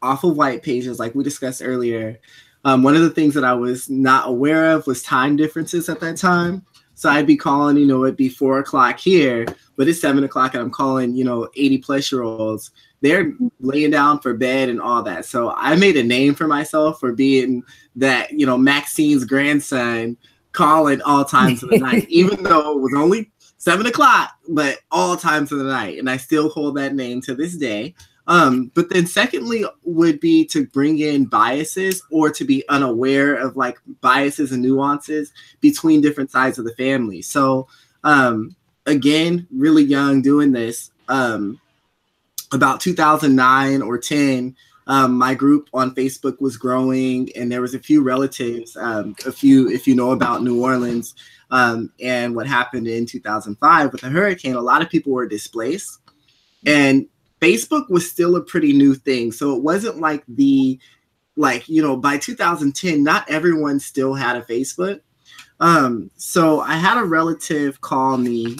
off of white pages like we discussed earlier. One of the things that I was not aware of was time differences at that time. So I'd be calling, you know, it'd be 4 o'clock here, but it's 7 o'clock and I'm calling, you know, 80+ year olds. They're laying down for bed and all that. So I made a name for myself for being that, you know, Maxine's grandson calling all times of the night, even though it was only 7 o'clock, but all times of the night. And I still hold that name to this day. But then secondly would be to bring in biases or to be unaware of like biases and nuances between different sides of the family. So, again, really young doing this, about 2009 or 10, my group on Facebook was growing, and there was a few relatives, if you know about New Orleans and what happened in 2005 with the hurricane, a lot of people were displaced, and Facebook was still a pretty new thing. So it wasn't like you know, by 2010, not everyone still had a Facebook. So I had a relative call me,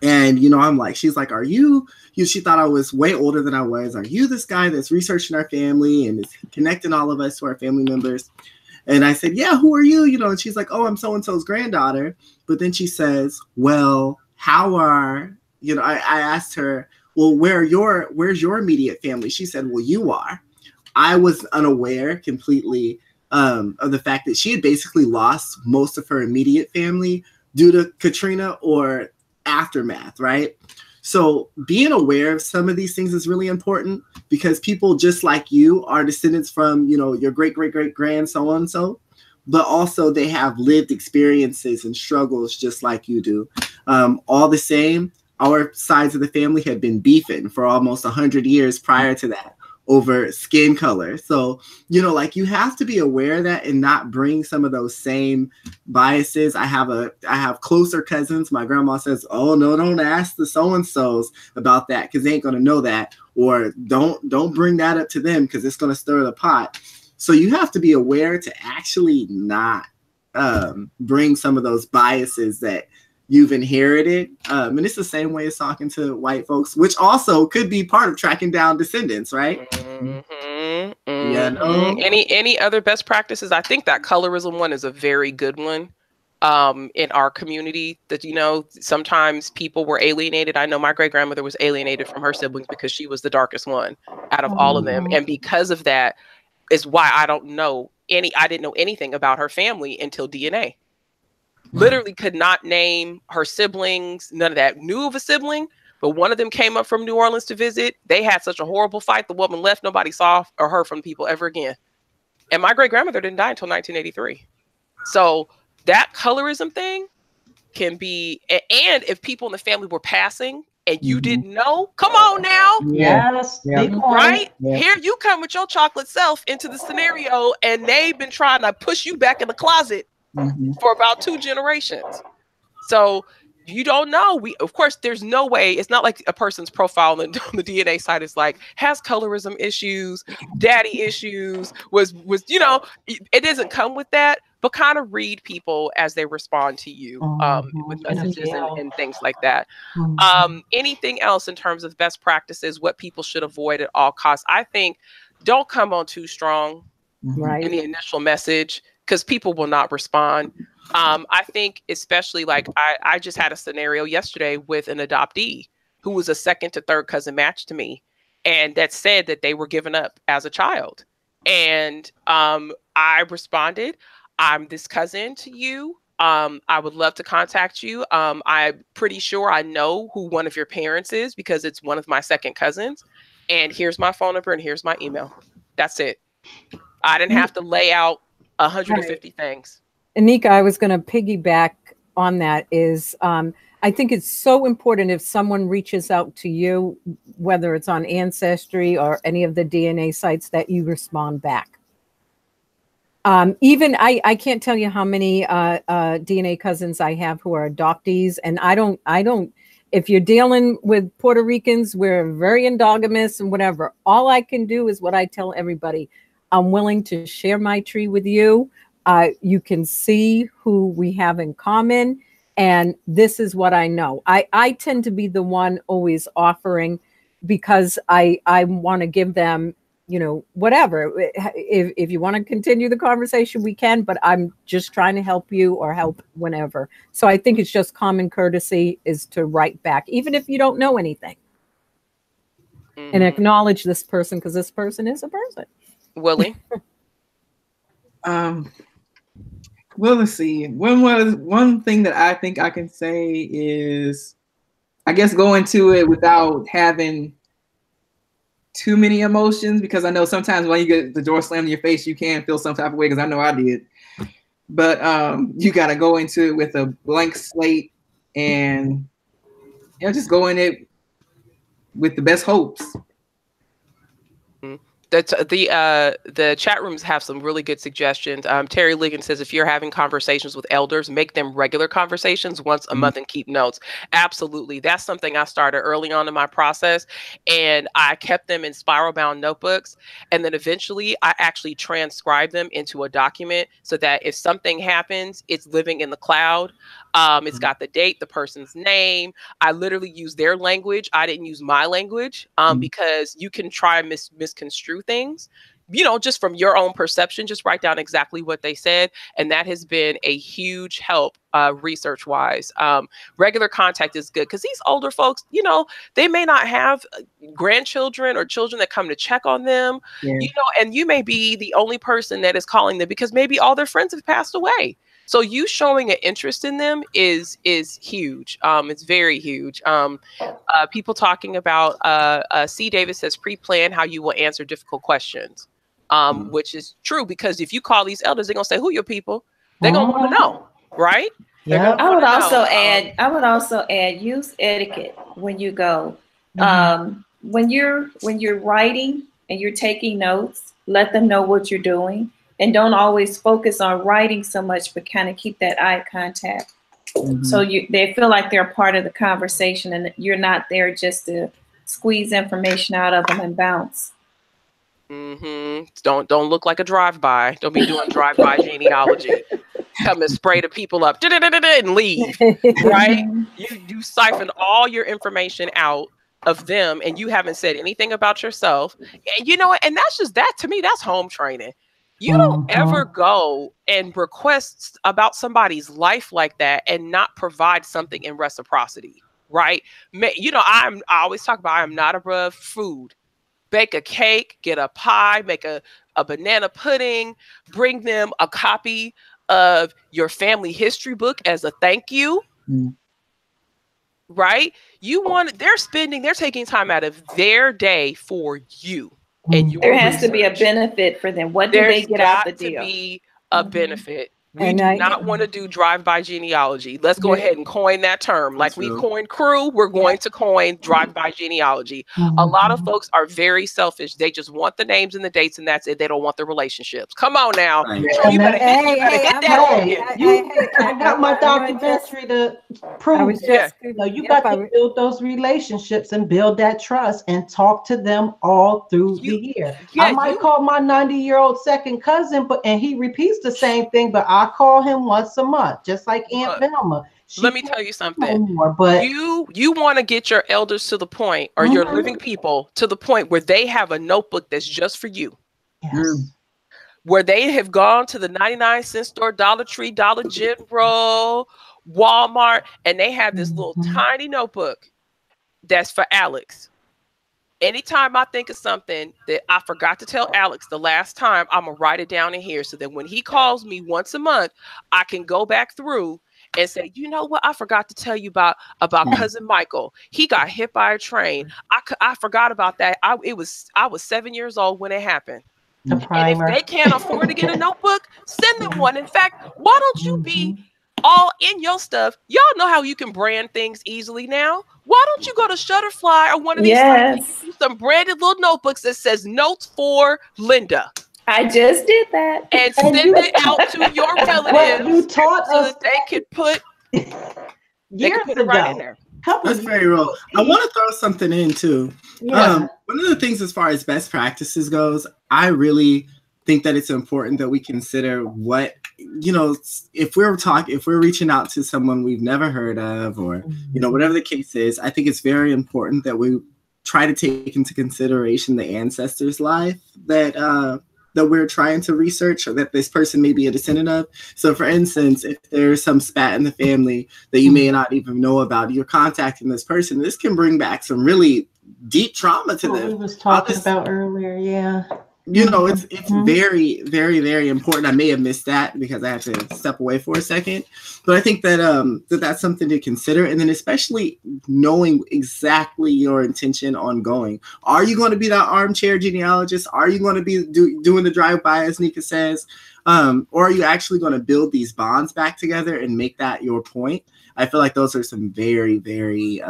and, you know, I'm like, she's like, she thought I was way older than I was. Are you this guy that's researching our family and is connecting all of us to our family members? And I said, yeah, who are you? You know, and she's like, oh, I'm so-and-so's granddaughter. But then she says, well, you know, I asked her, well, where's your immediate family? She said, well, you are. I was unaware completely of the fact that she had basically lost most of her immediate family due to Katrina or aftermath, right? So being aware of some of these things is really important, because people just like you are descendants from, you know, your great-great-great-grand so-and-so, but also they have lived experiences and struggles just like you do. All the same, our sides of the family had been beefing for almost 100 years prior to that over skin color. So, you know, like, you have to be aware of that and not bring some of those same biases. I have closer cousins. My grandma says, oh no, don't ask the so-and-sos about that, 'cause they ain't going to know that, or don't bring that up to them, 'cause it's going to stir the pot. So you have to be aware to actually not bring some of those biases that you've inherited. And it's the same way as talking to white folks, which also could be part of tracking down descendants, right? Yeah, no. Any other best practices? I think that colorism one is a very good one in our community, that, you know, sometimes people were alienated. I know my great-grandmother was alienated from her siblings because she was the darkest one out of all of them. And because of that is why I didn't know anything about her family until DNA. Literally could not name her siblings, none of that. Knew of a sibling, but one of them came up from New Orleans to visit. They had such a horrible fight. The woman left. Nobody saw or heard from people ever again. And my great-grandmother didn't die until 1983. So that colorism thing can be, and if people in the family were passing and you didn't know, come on now. Yes. Right? Yeah. Here you come with your chocolate self into the scenario, and they've been trying to push you back in the closet for about 2 generations. So you don't know. We, of course, there's no way. It's not like a person's profile on the DNA side is like, has colorism issues, daddy issues, was, you know, it doesn't come with that. But kind of read people as they respond to you with messages and things like that. Anything else in terms of best practices, what people should avoid at all costs? I think don't come on too strong in the initial message, because people will not respond. I think especially like I just had a scenario yesterday with an adoptee who was a 2nd to 3rd cousin match to me, and that said that they were given up as a child. And I responded, I'm this cousin to you. I would love to contact you. I'm pretty sure I know who one of your parents is because it's one of my 2nd cousins. And here's my phone number and here's my email. That's it. I didn't have to lay out 150 things. And Nicka, I was going to piggyback on that is I think it's so important if someone reaches out to you, whether it's on Ancestry or any of the DNA sites, that you respond back. Even I can't tell you how many DNA cousins I have who are adoptees, and I don't. If you're dealing with Puerto Ricans, we're very endogamous and whatever. All I can do is what I tell everybody: I'm willing to share my tree with you. You can see who we have in common, and this is what I know. I tend to be the one always offering because I want to give them, you know, whatever, if you want to continue the conversation, we can, but I'm just trying to help you or help whenever. So I think it's just common courtesy is to write back, even if you don't know anything, and acknowledge this person because this person is a person. Willie? Well, let's see. One thing that I think I can say is, I guess, go into it without having too many emotions, because I know sometimes when you get the door slammed in your face, you can feel some type of way, because I know I did. But you got to go into it with a blank slate, and you know, just go in it with the best hopes. The chat rooms have some really good suggestions. Terry Ligon says, if you're having conversations with elders, make them regular conversations once a month and keep notes. Absolutely. That's something I started early on in my process, and I kept them in spiral bound notebooks. And then eventually I actually transcribed them into a document so that if something happens, it's living in the cloud. It's got the date, the person's name. I literally used their language. I didn't use my language because you can try and misconstrue things, you know, just from your own perception. Just write down exactly what they said. And that has been a huge help research wise. Regular contact is good because these older folks, you know, they may not have grandchildren or children that come to check on them, you know, and you may be the only person that is calling them because maybe all their friends have passed away. So you showing an interest in them is huge. It's very huge. People talking about C. Davis says pre-plan how you will answer difficult questions, which is true, because if you call these elders, they're gonna say, who are your people? They're gonna want to know, right? Yeah. I would also add use etiquette when you go. When you're writing and you're taking notes, let them know what you're doing. And don't always focus on writing so much, but kind of keep that eye contact. So they feel like they're part of the conversation and you're not there just to squeeze information out of them and bounce. Don't look like a drive-by. Don't be doing drive-by genealogy. Come and spray the people up and leave, right? You siphon all your information out of them and you haven't said anything about yourself. And you know, and that's just that, to me, that's home training. You don't ever go and request about somebody's life like that and not provide something in reciprocity, right? You know, I always talk about I'm not above food. Bake a cake, get a pie, make a banana pudding, bring them a copy of your family history book as a thank you, right? They're taking time out of their day for you. And there has to be a benefit for them. What do they get out of the deal? There's got to be a benefit. We do not want to do drive-by genealogy. Let's go ahead and coin that term. Like we coined crew, we're going to coin drive-by genealogy. A lot of folks are very selfish. They just want the names and the dates, and that's it. They don't want the relationships. Come on now. I got my documentary to prove it. You got to build those relationships and build that trust and talk to them all through the year. Yeah, I might call my 90-year-old second cousin, and he repeats the same thing, but I call him once a month, just like Aunt Velma. Let me tell you something. You want to get your elders to the point, or your living people to the point where they have a notebook that's just for you. Yes. Where they have gone to the 99-cent store, Dollar Tree, Dollar General, Walmart, and they have this little tiny notebook that's for Alex. Anytime I think of something that I forgot to tell Alex the last time, I'm going to write it down in here so that when he calls me once a month, I can go back through and say, you know what? I forgot to tell you about cousin Michael. He got hit by a train. I forgot about that. I was 7 years old when it happened. And if they can't afford to get a notebook, send them one. In fact, why don't you be all in your stuff? Y'all know how you can brand things easily now. Why don't you go to Shutterfly or one of these some branded little notebooks that says notes for Linda? I just did that. And send it out to your relatives so that they could put it right in there. That's very real. I want to throw something in too. Yeah. One of the things as far as best practices goes, I really think that it's important that we consider what, you know, if we're reaching out to someone we've never heard of, or, you know, whatever the case is, I think it's very important that we try to take into consideration the ancestors' life that, that we're trying to research, or that this person may be a descendant of. So for instance, if there's some spat in the family that you may not even know about, you're contacting this person, this can bring back some really deep trauma to them. We was talking about earlier, yeah. You know, it's very, very, very important. I may have missed that because I had to step away for a second, but I think that that's something to consider. And then especially knowing exactly your intention ongoing. Are you going to be that armchair genealogist? Are you going to be doing the drive-by, as Nicka says? Or are you actually going to build these bonds back together and make that your point? I feel like those are some very, very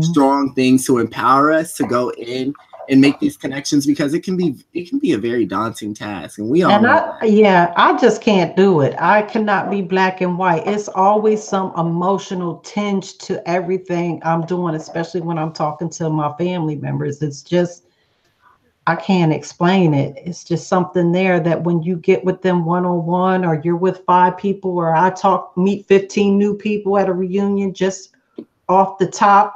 strong things to empower us to go in and make these connections, because it can be a very daunting task, and we all I just can't do it. I cannot be black and white. It's always some emotional tinge to everything I'm doing, especially when I'm talking to my family members. It's just, I can't explain it. It's just something there that when you get with them one-on-one, or you're with 5 people, or I meet 15 new people at a reunion just off the top,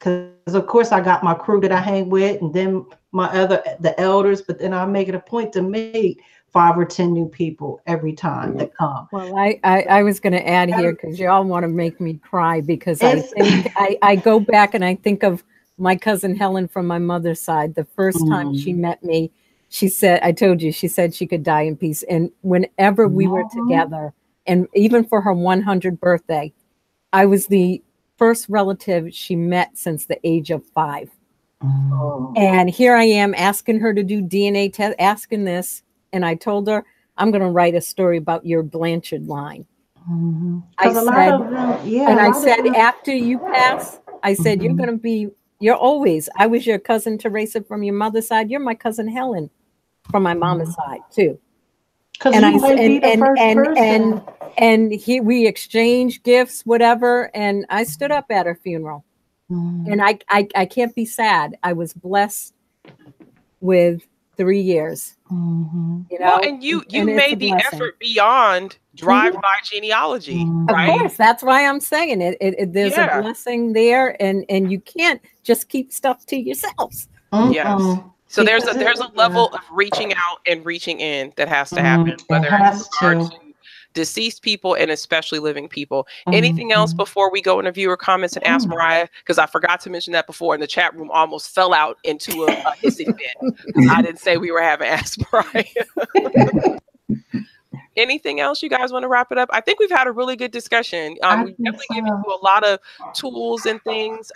because of course I got my crew that I hang with, and then the elders, but then I make it a point to meet 5 or 10 new people every time that come. Well, I was going to add here, because y'all want to make me cry, because I think I go back and I think of my cousin Helen from my mother's side. The first time she met me, she said, I told you, she said she could die in peace. And whenever we were together, and even for her 100th birthday, I was the first relative she met since the age of 5. Oh. And here I am asking her to do DNA test, asking this. And I told her, I'm going to write a story about your Blanchard line. I said, after you pass, I said, you're going to be, I was your cousin Teresa from your mother's side. You're my cousin Helen from my mama's side too. And we exchanged gifts, whatever. And I stood up at her funeral, and I can't be sad. I was blessed with 3 years. You know, well, and you made the effort beyond drive-by genealogy, right? Of course, that's why I'm saying it. There's a blessing there, and you can't just keep stuff to yourselves. So there's a level of reaching out and reaching in that has to happen, whether it's regard to deceased people and especially living people. Anything else before we go into viewer comments and ask Mariah? Because I forgot to mention that before, and the chat room almost fell out into a hissing fit. I didn't say we were having Ask Mariah. Anything else you guys want to wrap it up? I think we've had a really good discussion. We've definitely given you a lot of tools and things.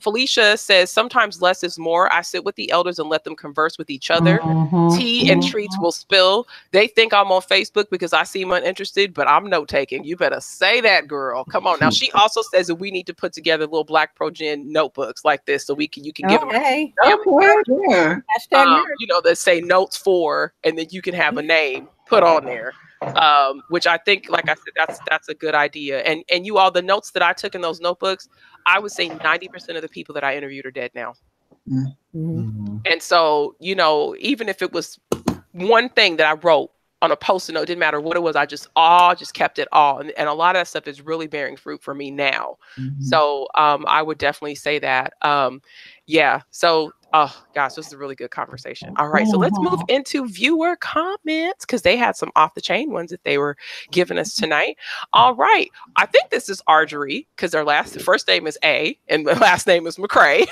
Felicia says, sometimes less is more. I sit with the elders and let them converse with each other. Tea and treats will spill. They think I'm on Facebook because I seem uninterested, but I'm note taking. You better say that, girl. Come on now. She also says that we need to put together little Black ProGen notebooks like this so we can, you can give them. You know, that say notes for, and then you can have a name put on there. Which I think, like I said, that's a good idea. And you all, the notes that I took in those notebooks, I would say 90% of the people that I interviewed are dead now. Mm-hmm. And so, you know, even if it was one thing that I wrote on a post-it note, didn't matter what it was, I just kept it all. And a lot of that stuff is really bearing fruit for me now. Mm-hmm. So I would definitely say that. Yeah. So oh, gosh, this is a really good conversation. All right, so let's move into viewer comments because they had some off-the-chain ones that they were giving us tonight. All right, I think this is Argery because their first name is A and the last name is McCray.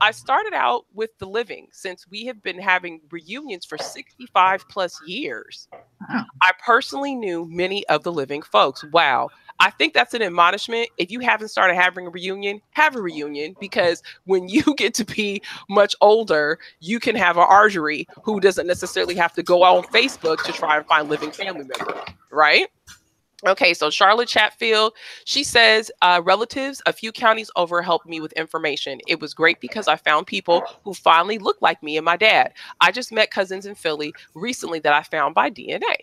I started out with the living since we have been having reunions for 65 plus years. I personally knew many of the living folks. Wow. I think that's an admonishment. If you haven't started having a reunion, have a reunion, because when you get to be much older, you can have an Argery who doesn't necessarily have to go out on Facebook to try and find living family members, right? Okay, so Charlotte Chatfield, she says, relatives a few counties over helped me with information. It was great because I found people who finally looked like me and my dad. I just met cousins in Philly recently that I found by DNA.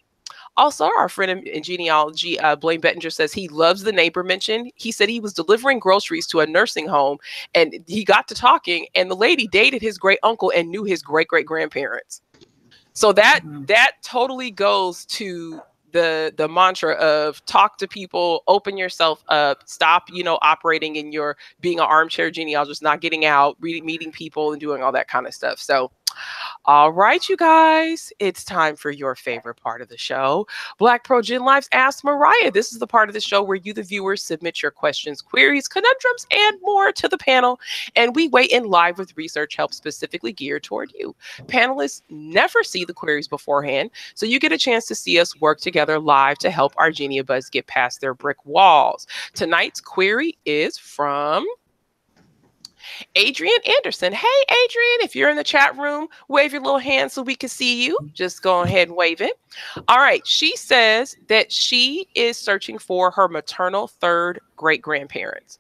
Also, our friend in genealogy, Blaine Bettinger, says he loves the neighbor mentioned. He said he was delivering groceries to a nursing home, and he got to talking, and the lady dated his great uncle and knew his great-great-grandparents. So that totally goes to the mantra of talk to people, open yourself up, stop, you know, operating in your being an armchair genealogist, not getting out, meeting people and doing all that kind of stuff. So all right, you guys, it's time for your favorite part of the show. Black ProGen Live's Ask Mariah. This is the part of the show where you, the viewers, submit your questions, queries, conundrums, and more to the panel. And we weigh in live with research help specifically geared toward you. Panelists never see the queries beforehand, so you get a chance to see us work together live to help our Geneabuds get past their brick walls. Tonight's query is from Adrian Anderson. Hey, Adrian, if you're in the chat room, wave your little hand so we can see you. Just go ahead and wave it. All right. She says that she is searching for her maternal third great-grandparents.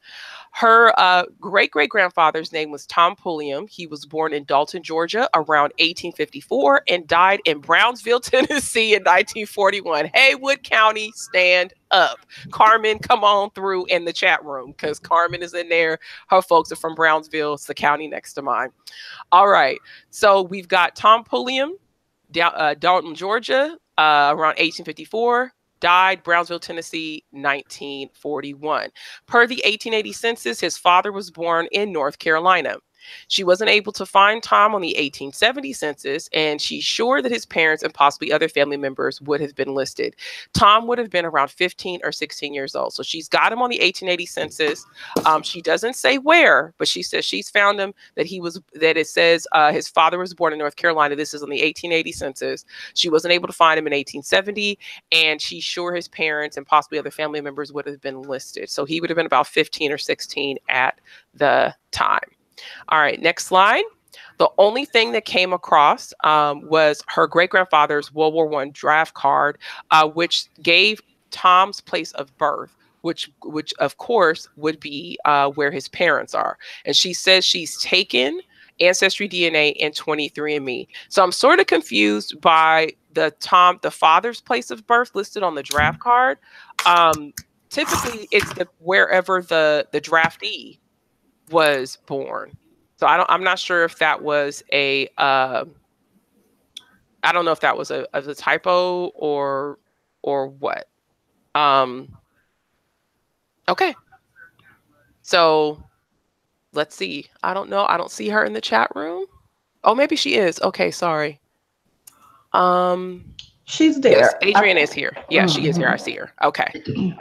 Her great-great-grandfather's name was Tom Pulliam. He was born in Dalton, Georgia around 1854 and died in Brownsville, Tennessee in 1941. Haywood County, stand up. Carmen, come on through in the chat room because Carmen is in there. Her folks are from Brownsville. It's the county next to mine. All right. So we've got Tom Pulliam, Dalton, Georgia, around 1854. Died Brownsville, Tennessee, 1941. Per the 1880 census, his father was born in North Carolina. She wasn't able to find Tom on the 1870 census, and she's sure that his parents and possibly other family members would have been listed. Tom would have been around 15 or 16 years old. So she's got him on the 1880 census. She doesn't say where, but she says she's found him, that he was, that it says his father was born in North Carolina. This is on the 1880 census. She wasn't able to find him in 1870, and she's sure his parents and possibly other family members would have been listed. So he would have been about 15 or 16 at the time. All right, next slide. The only thing that came across was her great-grandfather's World War I draft card, which gave Tom's place of birth, which of course would be where his parents are. And she says she's taken Ancestry DNA and 23andMe. So I'm sort of confused by the father's place of birth listed on the draft card. Typically, it's wherever the draftee was born. So I'm not sure if that was a I don't know if that was a typo or what. Okay. So let's see. I don't know. I don't see her in the chat room. Oh, maybe she is. Okay, sorry. She's there. Yes, Adrian is here. Yeah, she is here. I see her. Okay.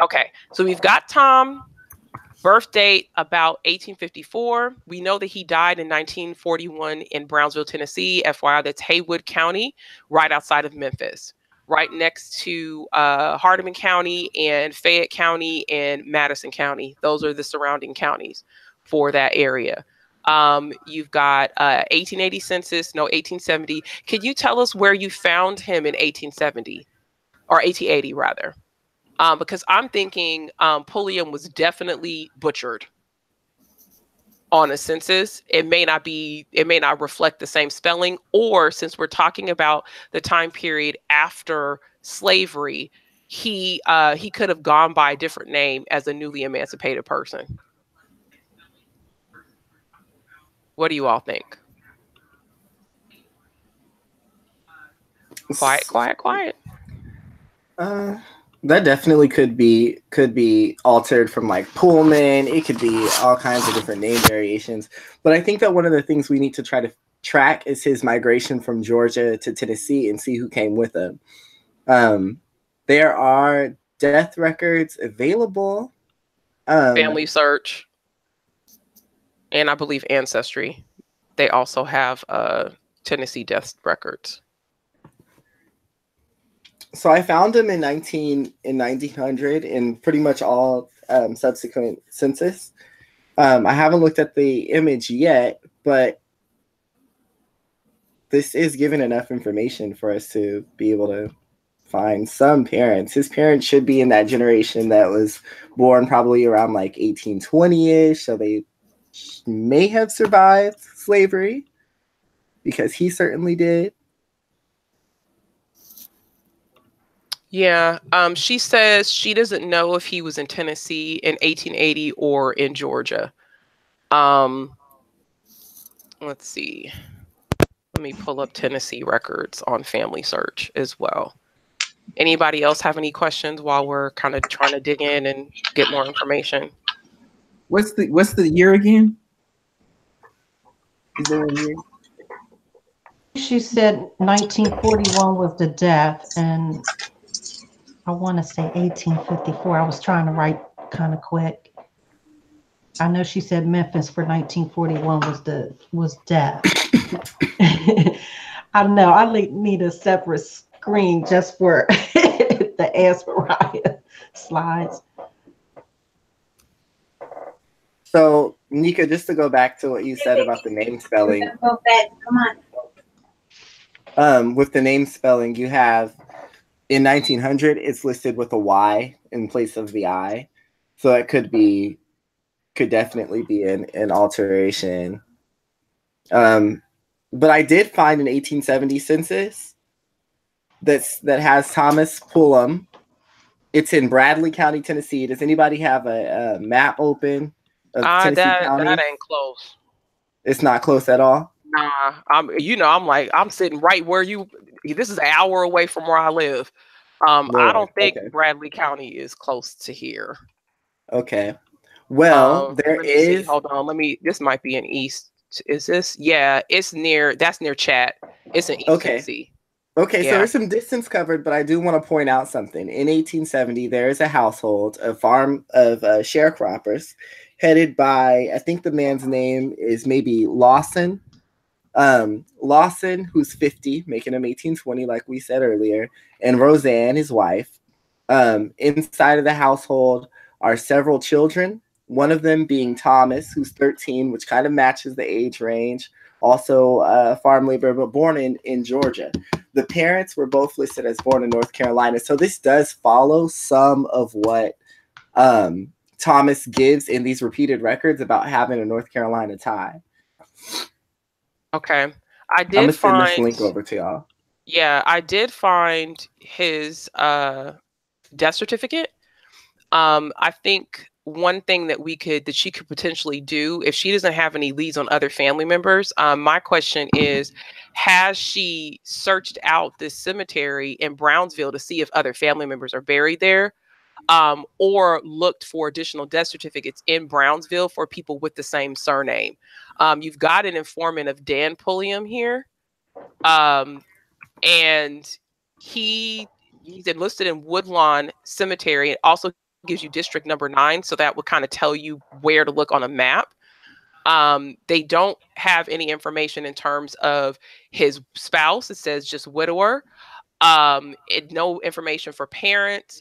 Okay. So we've got Tom. Birth date about 1854. We know that he died in 1941 in Brownsville, Tennessee. FYI, that's Haywood County, right outside of Memphis. right next to Hardeman County and Fayette County and Madison County. Those are the surrounding counties for that area. You've got 1880 census, no, 1870. Could you tell us where you found him in 1870 or 1880 rather? Because I'm thinking Pulliam was definitely butchered on a census. It may not reflect the same spelling, or since we're talking about the time period after slavery, he could have gone by a different name as a newly emancipated person. What do you all think? Quiet, quiet, quiet. That definitely could be altered from like Pullman. It could be all kinds of different name variations. But I think that one of the things we need to try to track is his migration from Georgia to Tennessee and see who came with him. There are death records available. FamilySearch, and I believe Ancestry. They also have Tennessee death records. So I found him in 1900 in pretty much all subsequent census. I haven't looked at the image yet, but this is given enough information for us to be able to find some parents. His parents should be in that generation that was born probably around like 1820-ish, so they may have survived slavery because he certainly did. Yeah, she says she doesn't know if he was in Tennessee in 1880 or in Georgia. Let's see. Let me pull up Tennessee records on FamilySearch as well. Anybody else have any questions while we're kind of trying to dig in and get more information? What's the year again? Is there a year? She said 1941 was the death, and I want to say 1854. I was trying to write kind of quick. I know she said Memphis for 1941 was death. I know. I need a separate screen just for the Ask Mariah slides. So, Nika, just to go back to what you said about the name spelling. Go back. Come on. With the name spelling, you have in 1900, it's listed with a Y in place of the I, so it could definitely be an alteration. But I did find an 1870 census that has Thomas Pullum. It's in Bradley County, Tennessee. Does anybody have a map open of Tennessee County? That ain't close. It's not close at all. Nah, I'm sitting right where you. This is an hour away from where I live. Lord, I don't think Bradley County is close to here. Okay. Well, there is. See. Hold on. Let me. This might be in East. Is this? Yeah, it's near. That's near Chat. It's in East Tennessee. Okay. Yeah. So there's some distance covered, but I do want to point out something. In 1870, there is a household, a farm of sharecroppers, headed by, I think the man's name is maybe Lawson. Lawson, who's 50, making him 1820, like we said earlier, and Roseanne, his wife. Inside of the household are several children, one of them being Thomas, who's 13, which kind of matches the age range, also farm labor, but born in Georgia. The parents were both listed as born in North Carolina, so this does follow some of what Thomas gives in these repeated records about having a North Carolina tie. Okay, I did. I'm gonna send this link over to y'all. Yeah, I did find his death certificate. I think one thing that she could potentially do if she doesn't have any leads on other family members. My question is, has she searched out this cemetery in Brownsville to see if other family members are buried there, or looked for additional death certificates in Brownsville for people with the same surname? You've got an informant of Dan Pulliam here, and he's enlisted in Woodlawn Cemetery. It also gives you district number 9, so that would kind of tell you where to look on a map. They don't have any information in terms of his spouse. It says just widower. No information for parents.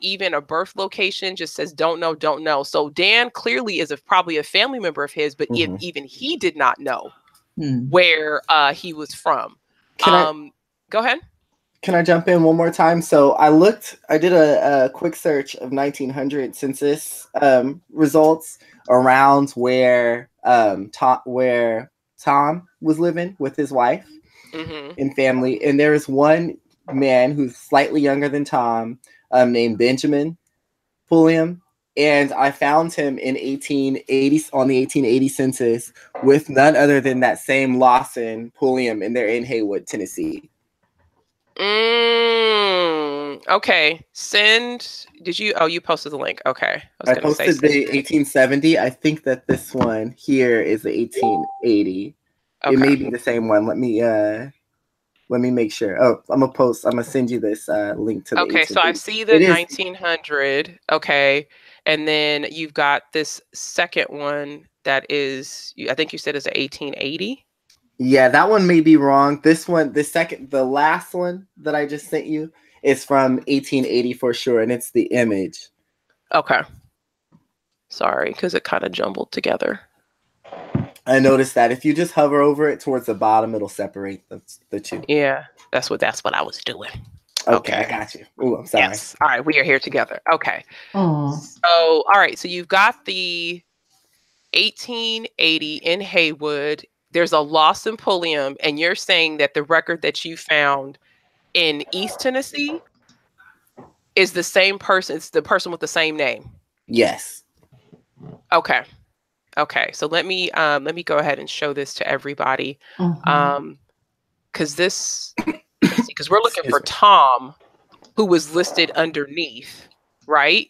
Even a birth location just says, don't know. So Dan clearly is probably a family member of his, but if even he did not know where he was from. Go ahead. Can I jump in one more time? So I looked, I did a quick search of 1900 census results around where Tom was living with his wife and family. And there is one man who's slightly younger than Tom named Benjamin Pulliam. And I found him in 1880 on the 1880 census with none other than that same Lawson Pulliam, and they're in Haywood, Tennessee. Okay. You posted the link. Okay. I posted the 1870. I think that this one here is the 1880. Okay. It may be the same one. Let me make sure. Oh, I'm gonna send you this link to the Okay, so I see the 1900. Okay. And then you've got this second one that is, I think you said it's 1880. Yeah, that one may be wrong. This one, the last one that I just sent you is from 1880 for sure, and it's the image. Okay. Sorry, because it kind of jumbled together. I noticed that if you just hover over it towards the bottom, it'll separate the two. Yeah, that's what I was doing. Okay, I got you. Oh, I'm sorry. Yes. All right, we are here together. Okay. Aww. So, all right, so you've got the 1880 in Haywood. There's a Lawson Pulliam, and you're saying that the record that you found in East Tennessee is the same person. It's the person with the same name. Yes. Okay. Okay. So let me go ahead and show this to everybody. Because we're looking for Tom, who was listed underneath, right?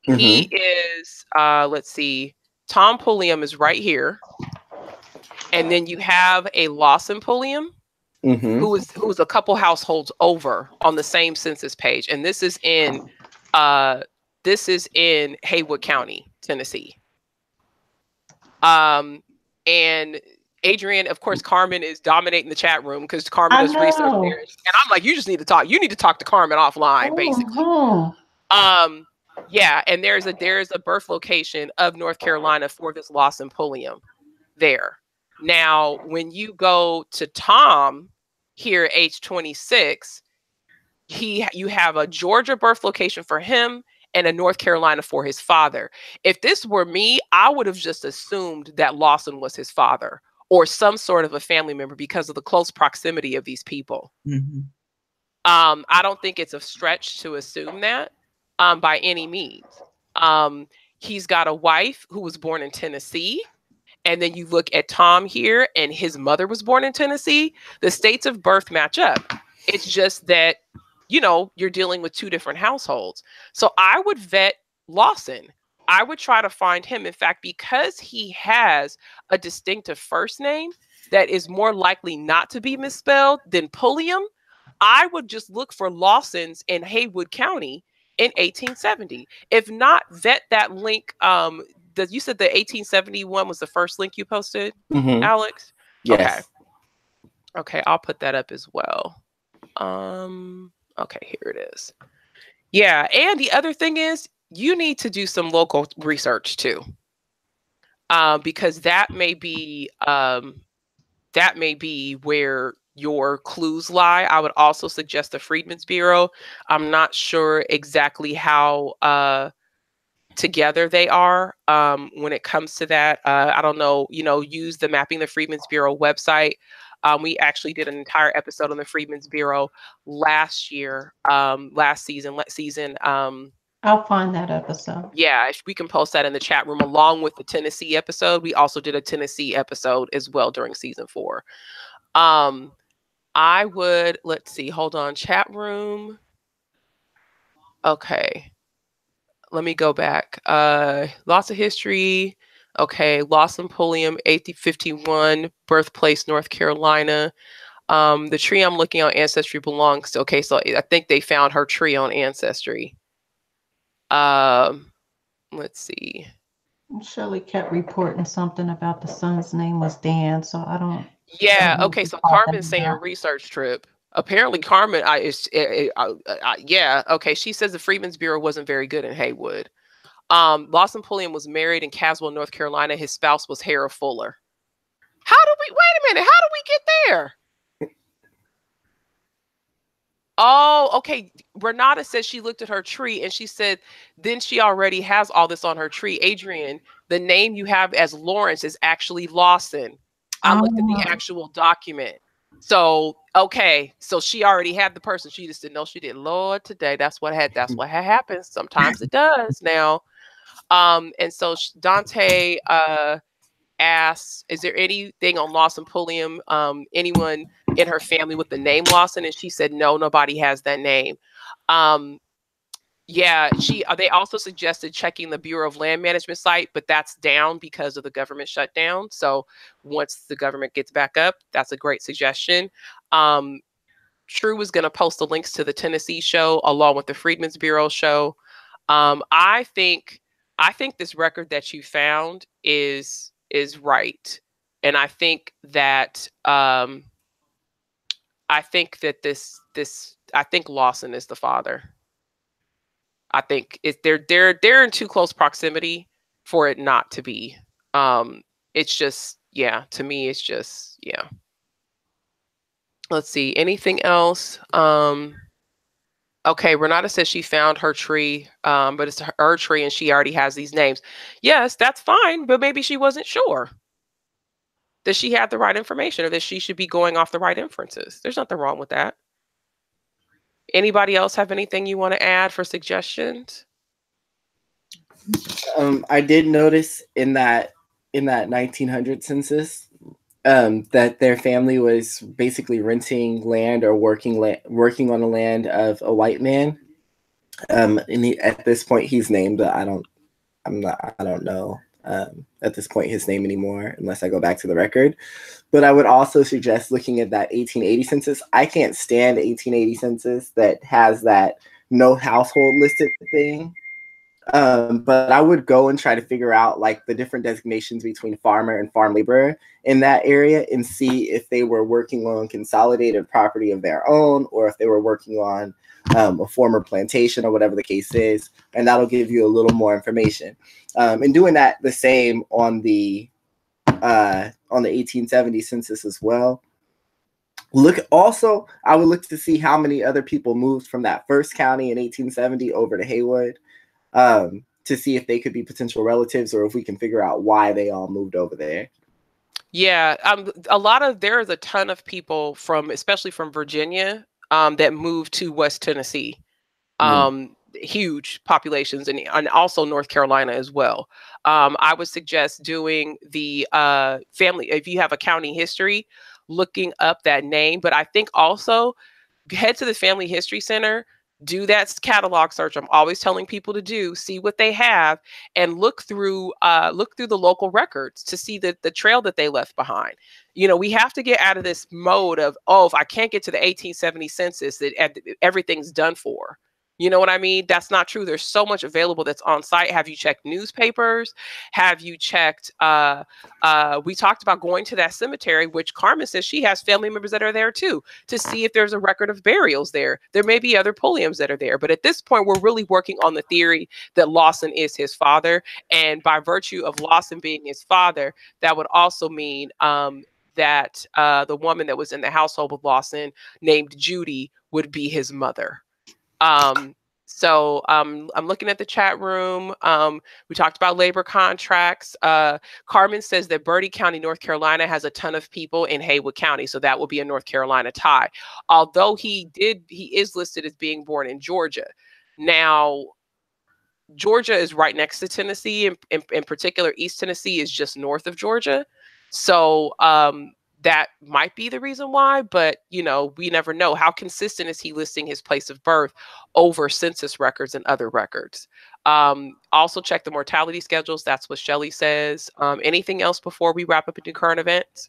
He is, let's see, Tom Pulliam is right here. And then you have a Lawson Pulliam, who was a couple households over on the same census page, and this is in Haywood County, Tennessee. And Adrian, of course, Carmen is dominating the chat room because Carmen does research there, and I'm like, you just need to talk. You need to talk to Carmen offline, basically. Yeah, and there's a birth location of North Carolina for this Lawson Pulliam there. Now, when you go to Tom here, age 26, you have a Georgia birth location for him and a North Carolina for his father. If this were me, I would have just assumed that Lawson was his father or some sort of a family member because of the close proximity of these people. I don't think it's a stretch to assume that by any means. He's got a wife who was born in Tennessee. And then you look at Tom here, and his mother was born in Tennessee. The states of birth match up. It's just that, you know, you're dealing with two different households. So I would vet Lawson. I would try to find him. In fact, because he has a distinctive first name that is more likely not to be misspelled than Pulliam, I would just look for Lawson's in Haywood County in 1870. If not, vet that link. You said the 1871 was the first link you posted, Alex? Yes. Okay, I'll put that up as well. Okay, here it is. Yeah, and the other thing is you need to do some local research too, because that may be where your clues lie. I would also suggest the Freedmen's Bureau. I'm not sure exactly how together they are when it comes to that. I don't know, you know, use the Mapping the Freedmen's Bureau website. We actually did an entire episode on the Freedmen's Bureau last year, last season. I'll find that episode. Yeah, we can post that in the chat room along with the Tennessee episode. We also did a Tennessee episode as well during season 4. I would, let's see, hold on, chat room. Okay. Let me go back. Lots of history. Okay, Lawson Pulliam, 1851, birthplace, North Carolina. The tree I'm looking on Ancestry belongs to, okay, so I think they found her tree on Ancestry. Let's see. Shirley kept reporting something about the son's name was Dan, so I don't. Yeah, okay, so Carmen's saying research trip. Apparently, Carmen, yeah, okay. She says the Freedmen's Bureau wasn't very good in Haywood. Lawson Pulliam was married in Caswell, North Carolina. His spouse was Hera Fuller. How do we, wait a minute, how do we get there? Oh, okay. Renata says she looked at her tree and she said, then she already has all this on her tree. Adrian, the name you have as Lawrence is actually Lawson. I looked at the actual document. So, okay. So she already had the person. She just didn't know she did. Lord, today. That's what happens. Sometimes it does now. And so Dante asks, is there anything on Lawson Pulliam, anyone in her family with the name Lawson? And she said, no, nobody has that name. Yeah, they also suggested checking the Bureau of Land Management site, but that's down because of the government shutdown. So once the government gets back up, that's a great suggestion. True was going to post the links to the Tennessee show along with the Freedmen's Bureau show. I think this record that you found is right. And I think Lawson is the father. I think they're in too close proximity for it not to be. It's just, yeah, to me, it's just, yeah. Let's see, anything else? Okay, Renata says she found her tree, but it's her tree and she already has these names. Yes, that's fine, but maybe she wasn't sure that she had the right information or that she should be going off the right inferences. There's nothing wrong with that. Anybody else have anything you want to add for suggestions? I did notice in that 1900 census that their family was basically renting land or working on the land of a white man. And at this point, he's named, but I don't know at this point his name anymore unless I go back to the record. But I would also suggest looking at that 1880 census. I can't stand 1880 census that has that no household listed thing. But I would go and try to figure out like the different designations between farmer and farm laborer in that area and see if they were working on consolidated property of their own or if they were working on a former plantation or whatever the case is. And that'll give you a little more information. And doing that the same on the 1870 census as well. Also, I would look to see how many other people moved from that first county in 1870 over to Haywood. To see if they could be potential relatives or if we can figure out why they all moved over there. Yeah, there is a ton of people especially from Virginia that moved to West Tennessee. Huge populations and also North Carolina as well. I would suggest doing the family, if you have a county history, looking up that name. But I think also head to the Family History Center. Do that catalog search I'm always telling people to do. See what they have and look through the local records to see the trail that they left behind. You know, we have to get out of this mode of, oh, if I can't get to the 1870 census, that everything's done for. You know what I mean? That's not true. There's so much available that's on site. Have you checked newspapers? Have you checked? We talked about going to that cemetery, which Carmen says she has family members that are there too, to see if there's a record of burials there. There may be other Pulliams that are there, but at this point, we're really working on the theory that Lawson is his father. And by virtue of Lawson being his father, that would also mean that the woman that was in the household with Lawson named Judy would be his mother. I'm looking at the chat room. We talked about labor contracts. Carmen says that Bertie County, North Carolina has a ton of people in Haywood County. So that will be a North Carolina tie. Although he is listed as being born in Georgia. Now, Georgia is right next to Tennessee. In particular, East Tennessee is just north of Georgia. So, that might be the reason why, but you know, we never know. How consistent is he listing his place of birth over census records and other records? Also check the mortality schedules. That's what Shelley says. Anything else before we wrap up into current events?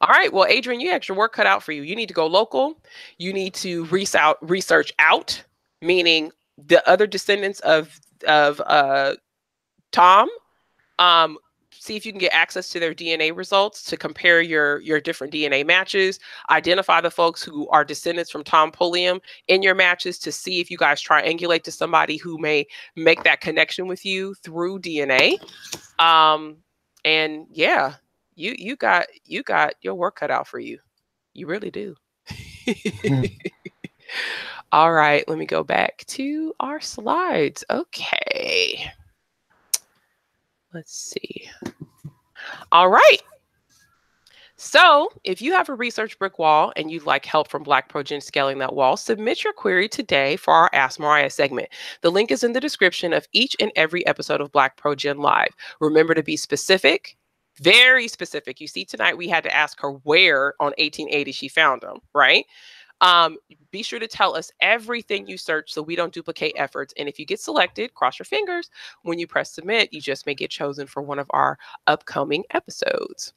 All right, well, Adrian, you had your work cut out for you. You need to go local. You need to research out, meaning the other descendants of Tom, see if you can get access to their DNA results to compare your different DNA matches, identify the folks who are descendants from Tom Pulliam in your matches to see if you guys triangulate to somebody who may make that connection with you through DNA. And yeah, you got your work cut out for you. You really do. All right, let me go back to our slides. Okay. Let's see. All right. So if you have a research brick wall and you'd like help from Black ProGen scaling that wall, submit your query today for our Ask Mariah segment. The link is in the description of each and every episode of Black ProGen Live. Remember to be specific. Very specific. You see, tonight we had to ask her where on 1880 she found them, right? Be sure to tell us everything you search so we don't duplicate efforts. And if you get selected, cross your fingers, when you press submit, you just may get chosen for one of our upcoming episodes.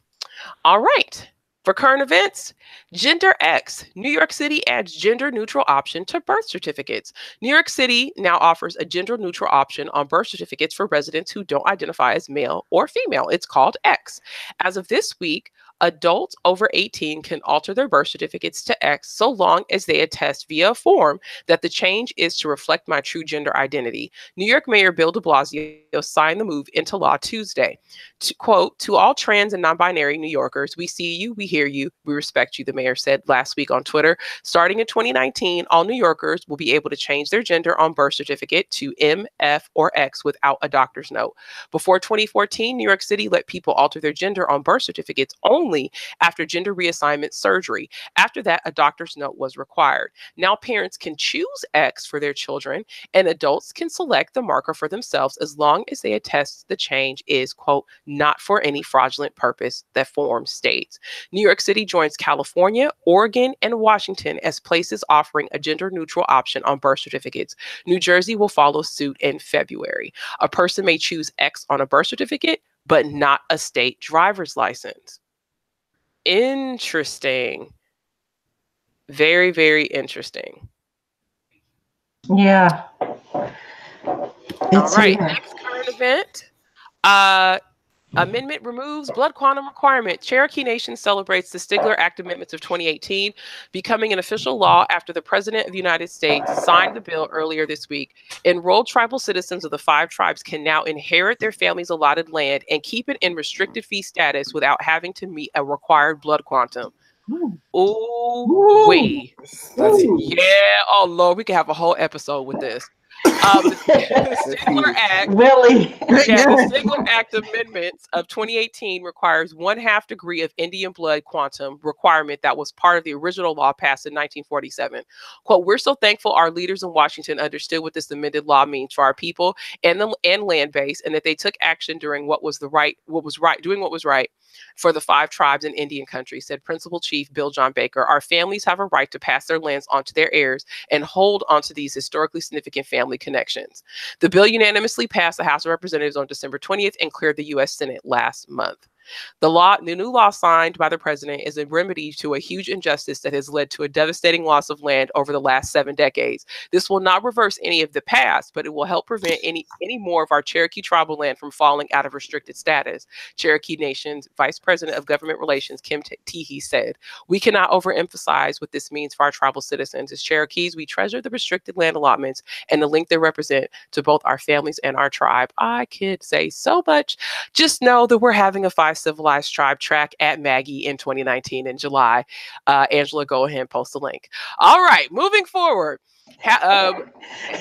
All right. For current events, Gender X, New York City adds gender neutral option to birth certificates. New York City now offers a gender neutral option on birth certificates for residents who don't identify as male or female. It's called X. As of this week, adults over 18 can alter their birth certificates to X so long as they attest via a form that the change is to reflect my true gender identity. New York Mayor Bill de Blasio signed the move into law Tuesday. To quote, "To all trans and non-binary New Yorkers, we see you, we hear you, we respect you," the mayor said last week on Twitter. Starting in 2019, all New Yorkers will be able to change their gender on birth certificate to M, F, or X without a doctor's note. Before 2014, New York City let people alter their gender on birth certificates only after gender reassignment surgery. After that, a doctor's note was required. Now parents can choose X for their children, and adults can select the marker for themselves as long as they attest the change is, quote, not for any fraudulent purpose, that form states. New York City joins California, Oregon, and Washington as places offering a gender-neutral option on birth certificates. New Jersey will follow suit in February. A person may choose X on a birth certificate, but not a state driver's license. Interesting. Very, very interesting. Yeah. All right. Next current event. Amendment removes blood quantum requirement. Cherokee Nation celebrates the Stigler Act amendments of 2018, becoming an official law after the President of the United States signed the bill earlier this week. Enrolled tribal citizens of the 5 tribes can now inherit their family's allotted land and keep it in restricted fee status without having to meet a required blood quantum. Ooh, wee. Yeah, oh Lord, we could have a whole episode with this. The Stigler Act, really? Yeah, the Stigler Act amendments of 2018 requires 1/2 degree of Indian blood quantum requirement that was part of the original law passed in 1947. Quote, "We're so thankful our leaders in Washington understood what this amended law means for our people and land base, and that they took action during what was right for the 5 tribes in Indian country," said Principal Chief Bill John Baker. "Our families have a right to pass their lands onto their heirs and hold onto these historically significant family connections." The bill unanimously passed the House of Representatives on December 20th and cleared the U.S. Senate last month. The new law signed by the president is a remedy to a huge injustice that has led to a devastating loss of land over the last 7 decades. This will not reverse any of the past, but it will help prevent any more of our Cherokee tribal land from falling out of restricted status, Cherokee Nation's Vice President of Government Relations, Kim Teehee, said. "We cannot overemphasize what this means for our tribal citizens. As Cherokees, we treasure the restricted land allotments and the link they represent to both our families and our tribe." I could say so much. Just know that we're having a 5 Civilized Tribe track at Maggie in 2019 in July. Angela, go ahead and post the link. All right, moving forward.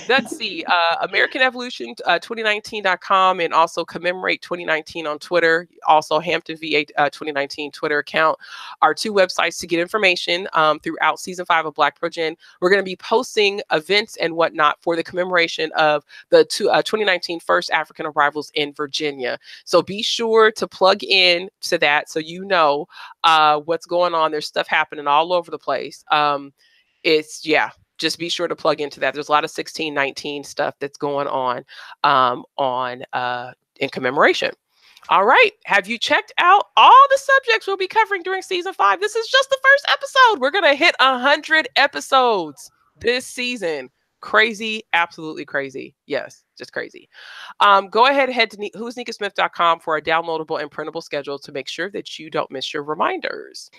Let's see. American Evolution 2019.com, and also Commemorate 2019 on Twitter. Also Hampton VA 2019 Twitter account are 2 websites to get information throughout season 5 of Black ProGen. We're going to be posting events and whatnot for the commemoration of the 2019 first African arrivals in Virginia. So be sure to plug in to that so you know what's going on. There's stuff happening all over the place. Just be sure to plug into that. There's a lot of 1619 stuff that's going on in commemoration. All right. Have you checked out all the subjects we'll be covering during season 5? This is just the first episode. We're going to hit 100 episodes this season. Crazy, absolutely crazy. Yes, just crazy. Go ahead, head to whosnickasmith.com for a downloadable and printable schedule to make sure that you don't miss your reminders.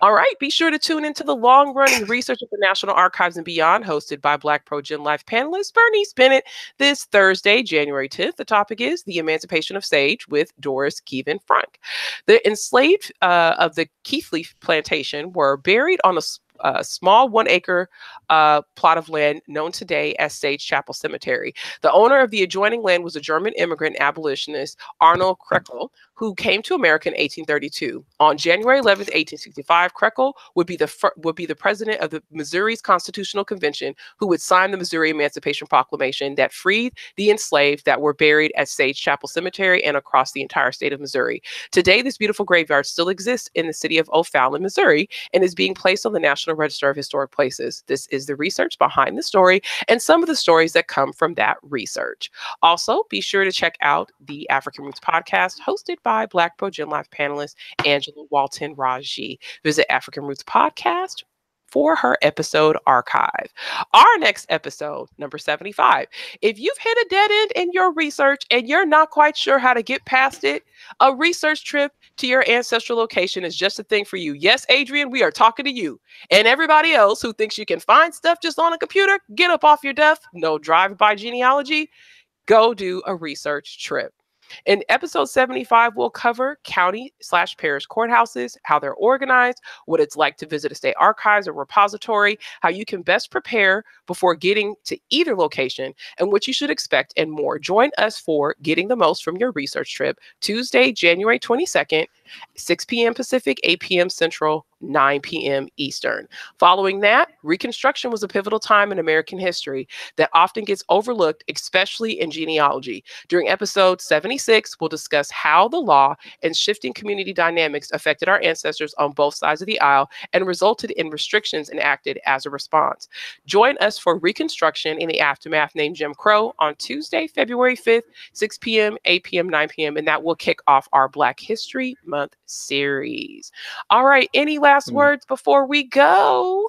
All right, be sure to tune into the long-running research of the National Archives and Beyond, hosted by Black ProGen Live panelist Bernice Bennett this Thursday, January 10th. The topic is The Emancipation of Sage with Doris Keevan Frank. The enslaved of the Keithley Plantation were buried on a small 1-acre plot of land known today as Sage Chapel Cemetery. The owner of the adjoining land was a German immigrant abolitionist, Arnold Kraeckel, who came to America in 1832. On January 11th, 1865, Kraeckel would be the president of the Missouri's Constitutional Convention, who would sign the Missouri Emancipation Proclamation that freed the enslaved that were buried at Sage Chapel Cemetery and across the entire state of Missouri. Today, this beautiful graveyard still exists in the city of O'Fallon, Missouri, and is being placed on the National Register of Historic Places. This is the research behind the story and some of the stories that come from that research. Also, be sure to check out the African Roots Podcast, hosted by Black ProGen Live panelist Angela Walton-Raji. Visit African Roots Podcast for her episode archive. Our next episode, number 75. If you've hit a dead end in your research and you're not quite sure how to get past it, a research trip to your ancestral location is just a thing for you. Yes, Adrian, we are talking to you. And everybody else who thinks you can find stuff just on a computer, get up off your duff. No drive-by genealogy. Go do a research trip. In episode 75, we'll cover county/parish courthouses, how they're organized, what it's like to visit a state archives or repository, how you can best prepare before getting to either location, and what you should expect and more. Join us for Getting the Most from Your Research Trip, Tuesday, January 22nd, 6 p.m. Pacific, 8 p.m. Central, 9 p.m. Eastern. Following that, Reconstruction was a pivotal time in American history that often gets overlooked, especially in genealogy. During episode 76, we'll discuss how the law and shifting community dynamics affected our ancestors on both sides of the aisle and resulted in restrictions enacted as a response. Join us for Reconstruction in the Aftermath Named Jim Crow on Tuesday, February 5th, 6 p.m., 8 p.m., 9 p.m., and that will kick off our Black History Month series. All right, any last words before we go?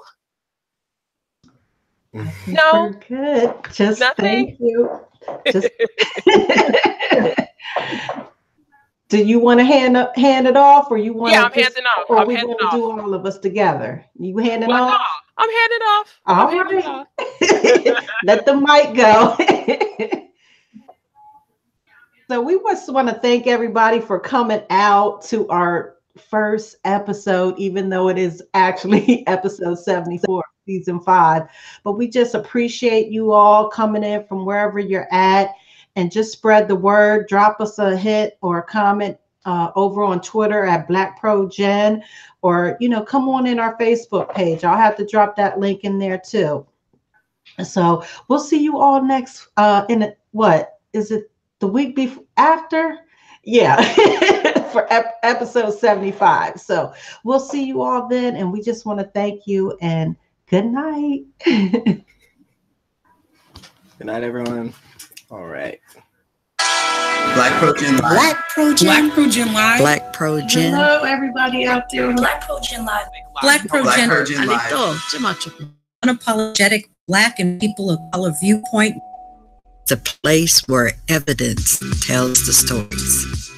I think no, we're good. Just nothing. Thank you. Just do you want to hand it off, or you want? Yeah, I'm handing off. Or we want to do all of us together. You handing off? No, I'm handing off. All right. Let the mic go. So we just want to thank everybody for coming out to our first episode, even though it is actually episode 74, season 5. But we just appreciate you all coming in from wherever you're at, and just spread the word. Drop us a hit or a comment over on Twitter at Black ProGen, or, you know, come on in our Facebook page. I'll have to drop that link in there too. So we'll see you all next in what is it, the week before after? Yeah. For episode 75. So we'll see you all then. And we just want to thank you, and good night. Good night, everyone. All right. Black ProGen Live. Black ProGen. Black ProGen Live. Black ProGen. Hello, everybody out there. Black ProGen Live. Black ProGen Live. Unapologetic Black and people of color viewpoint. It's a place where evidence tells the stories.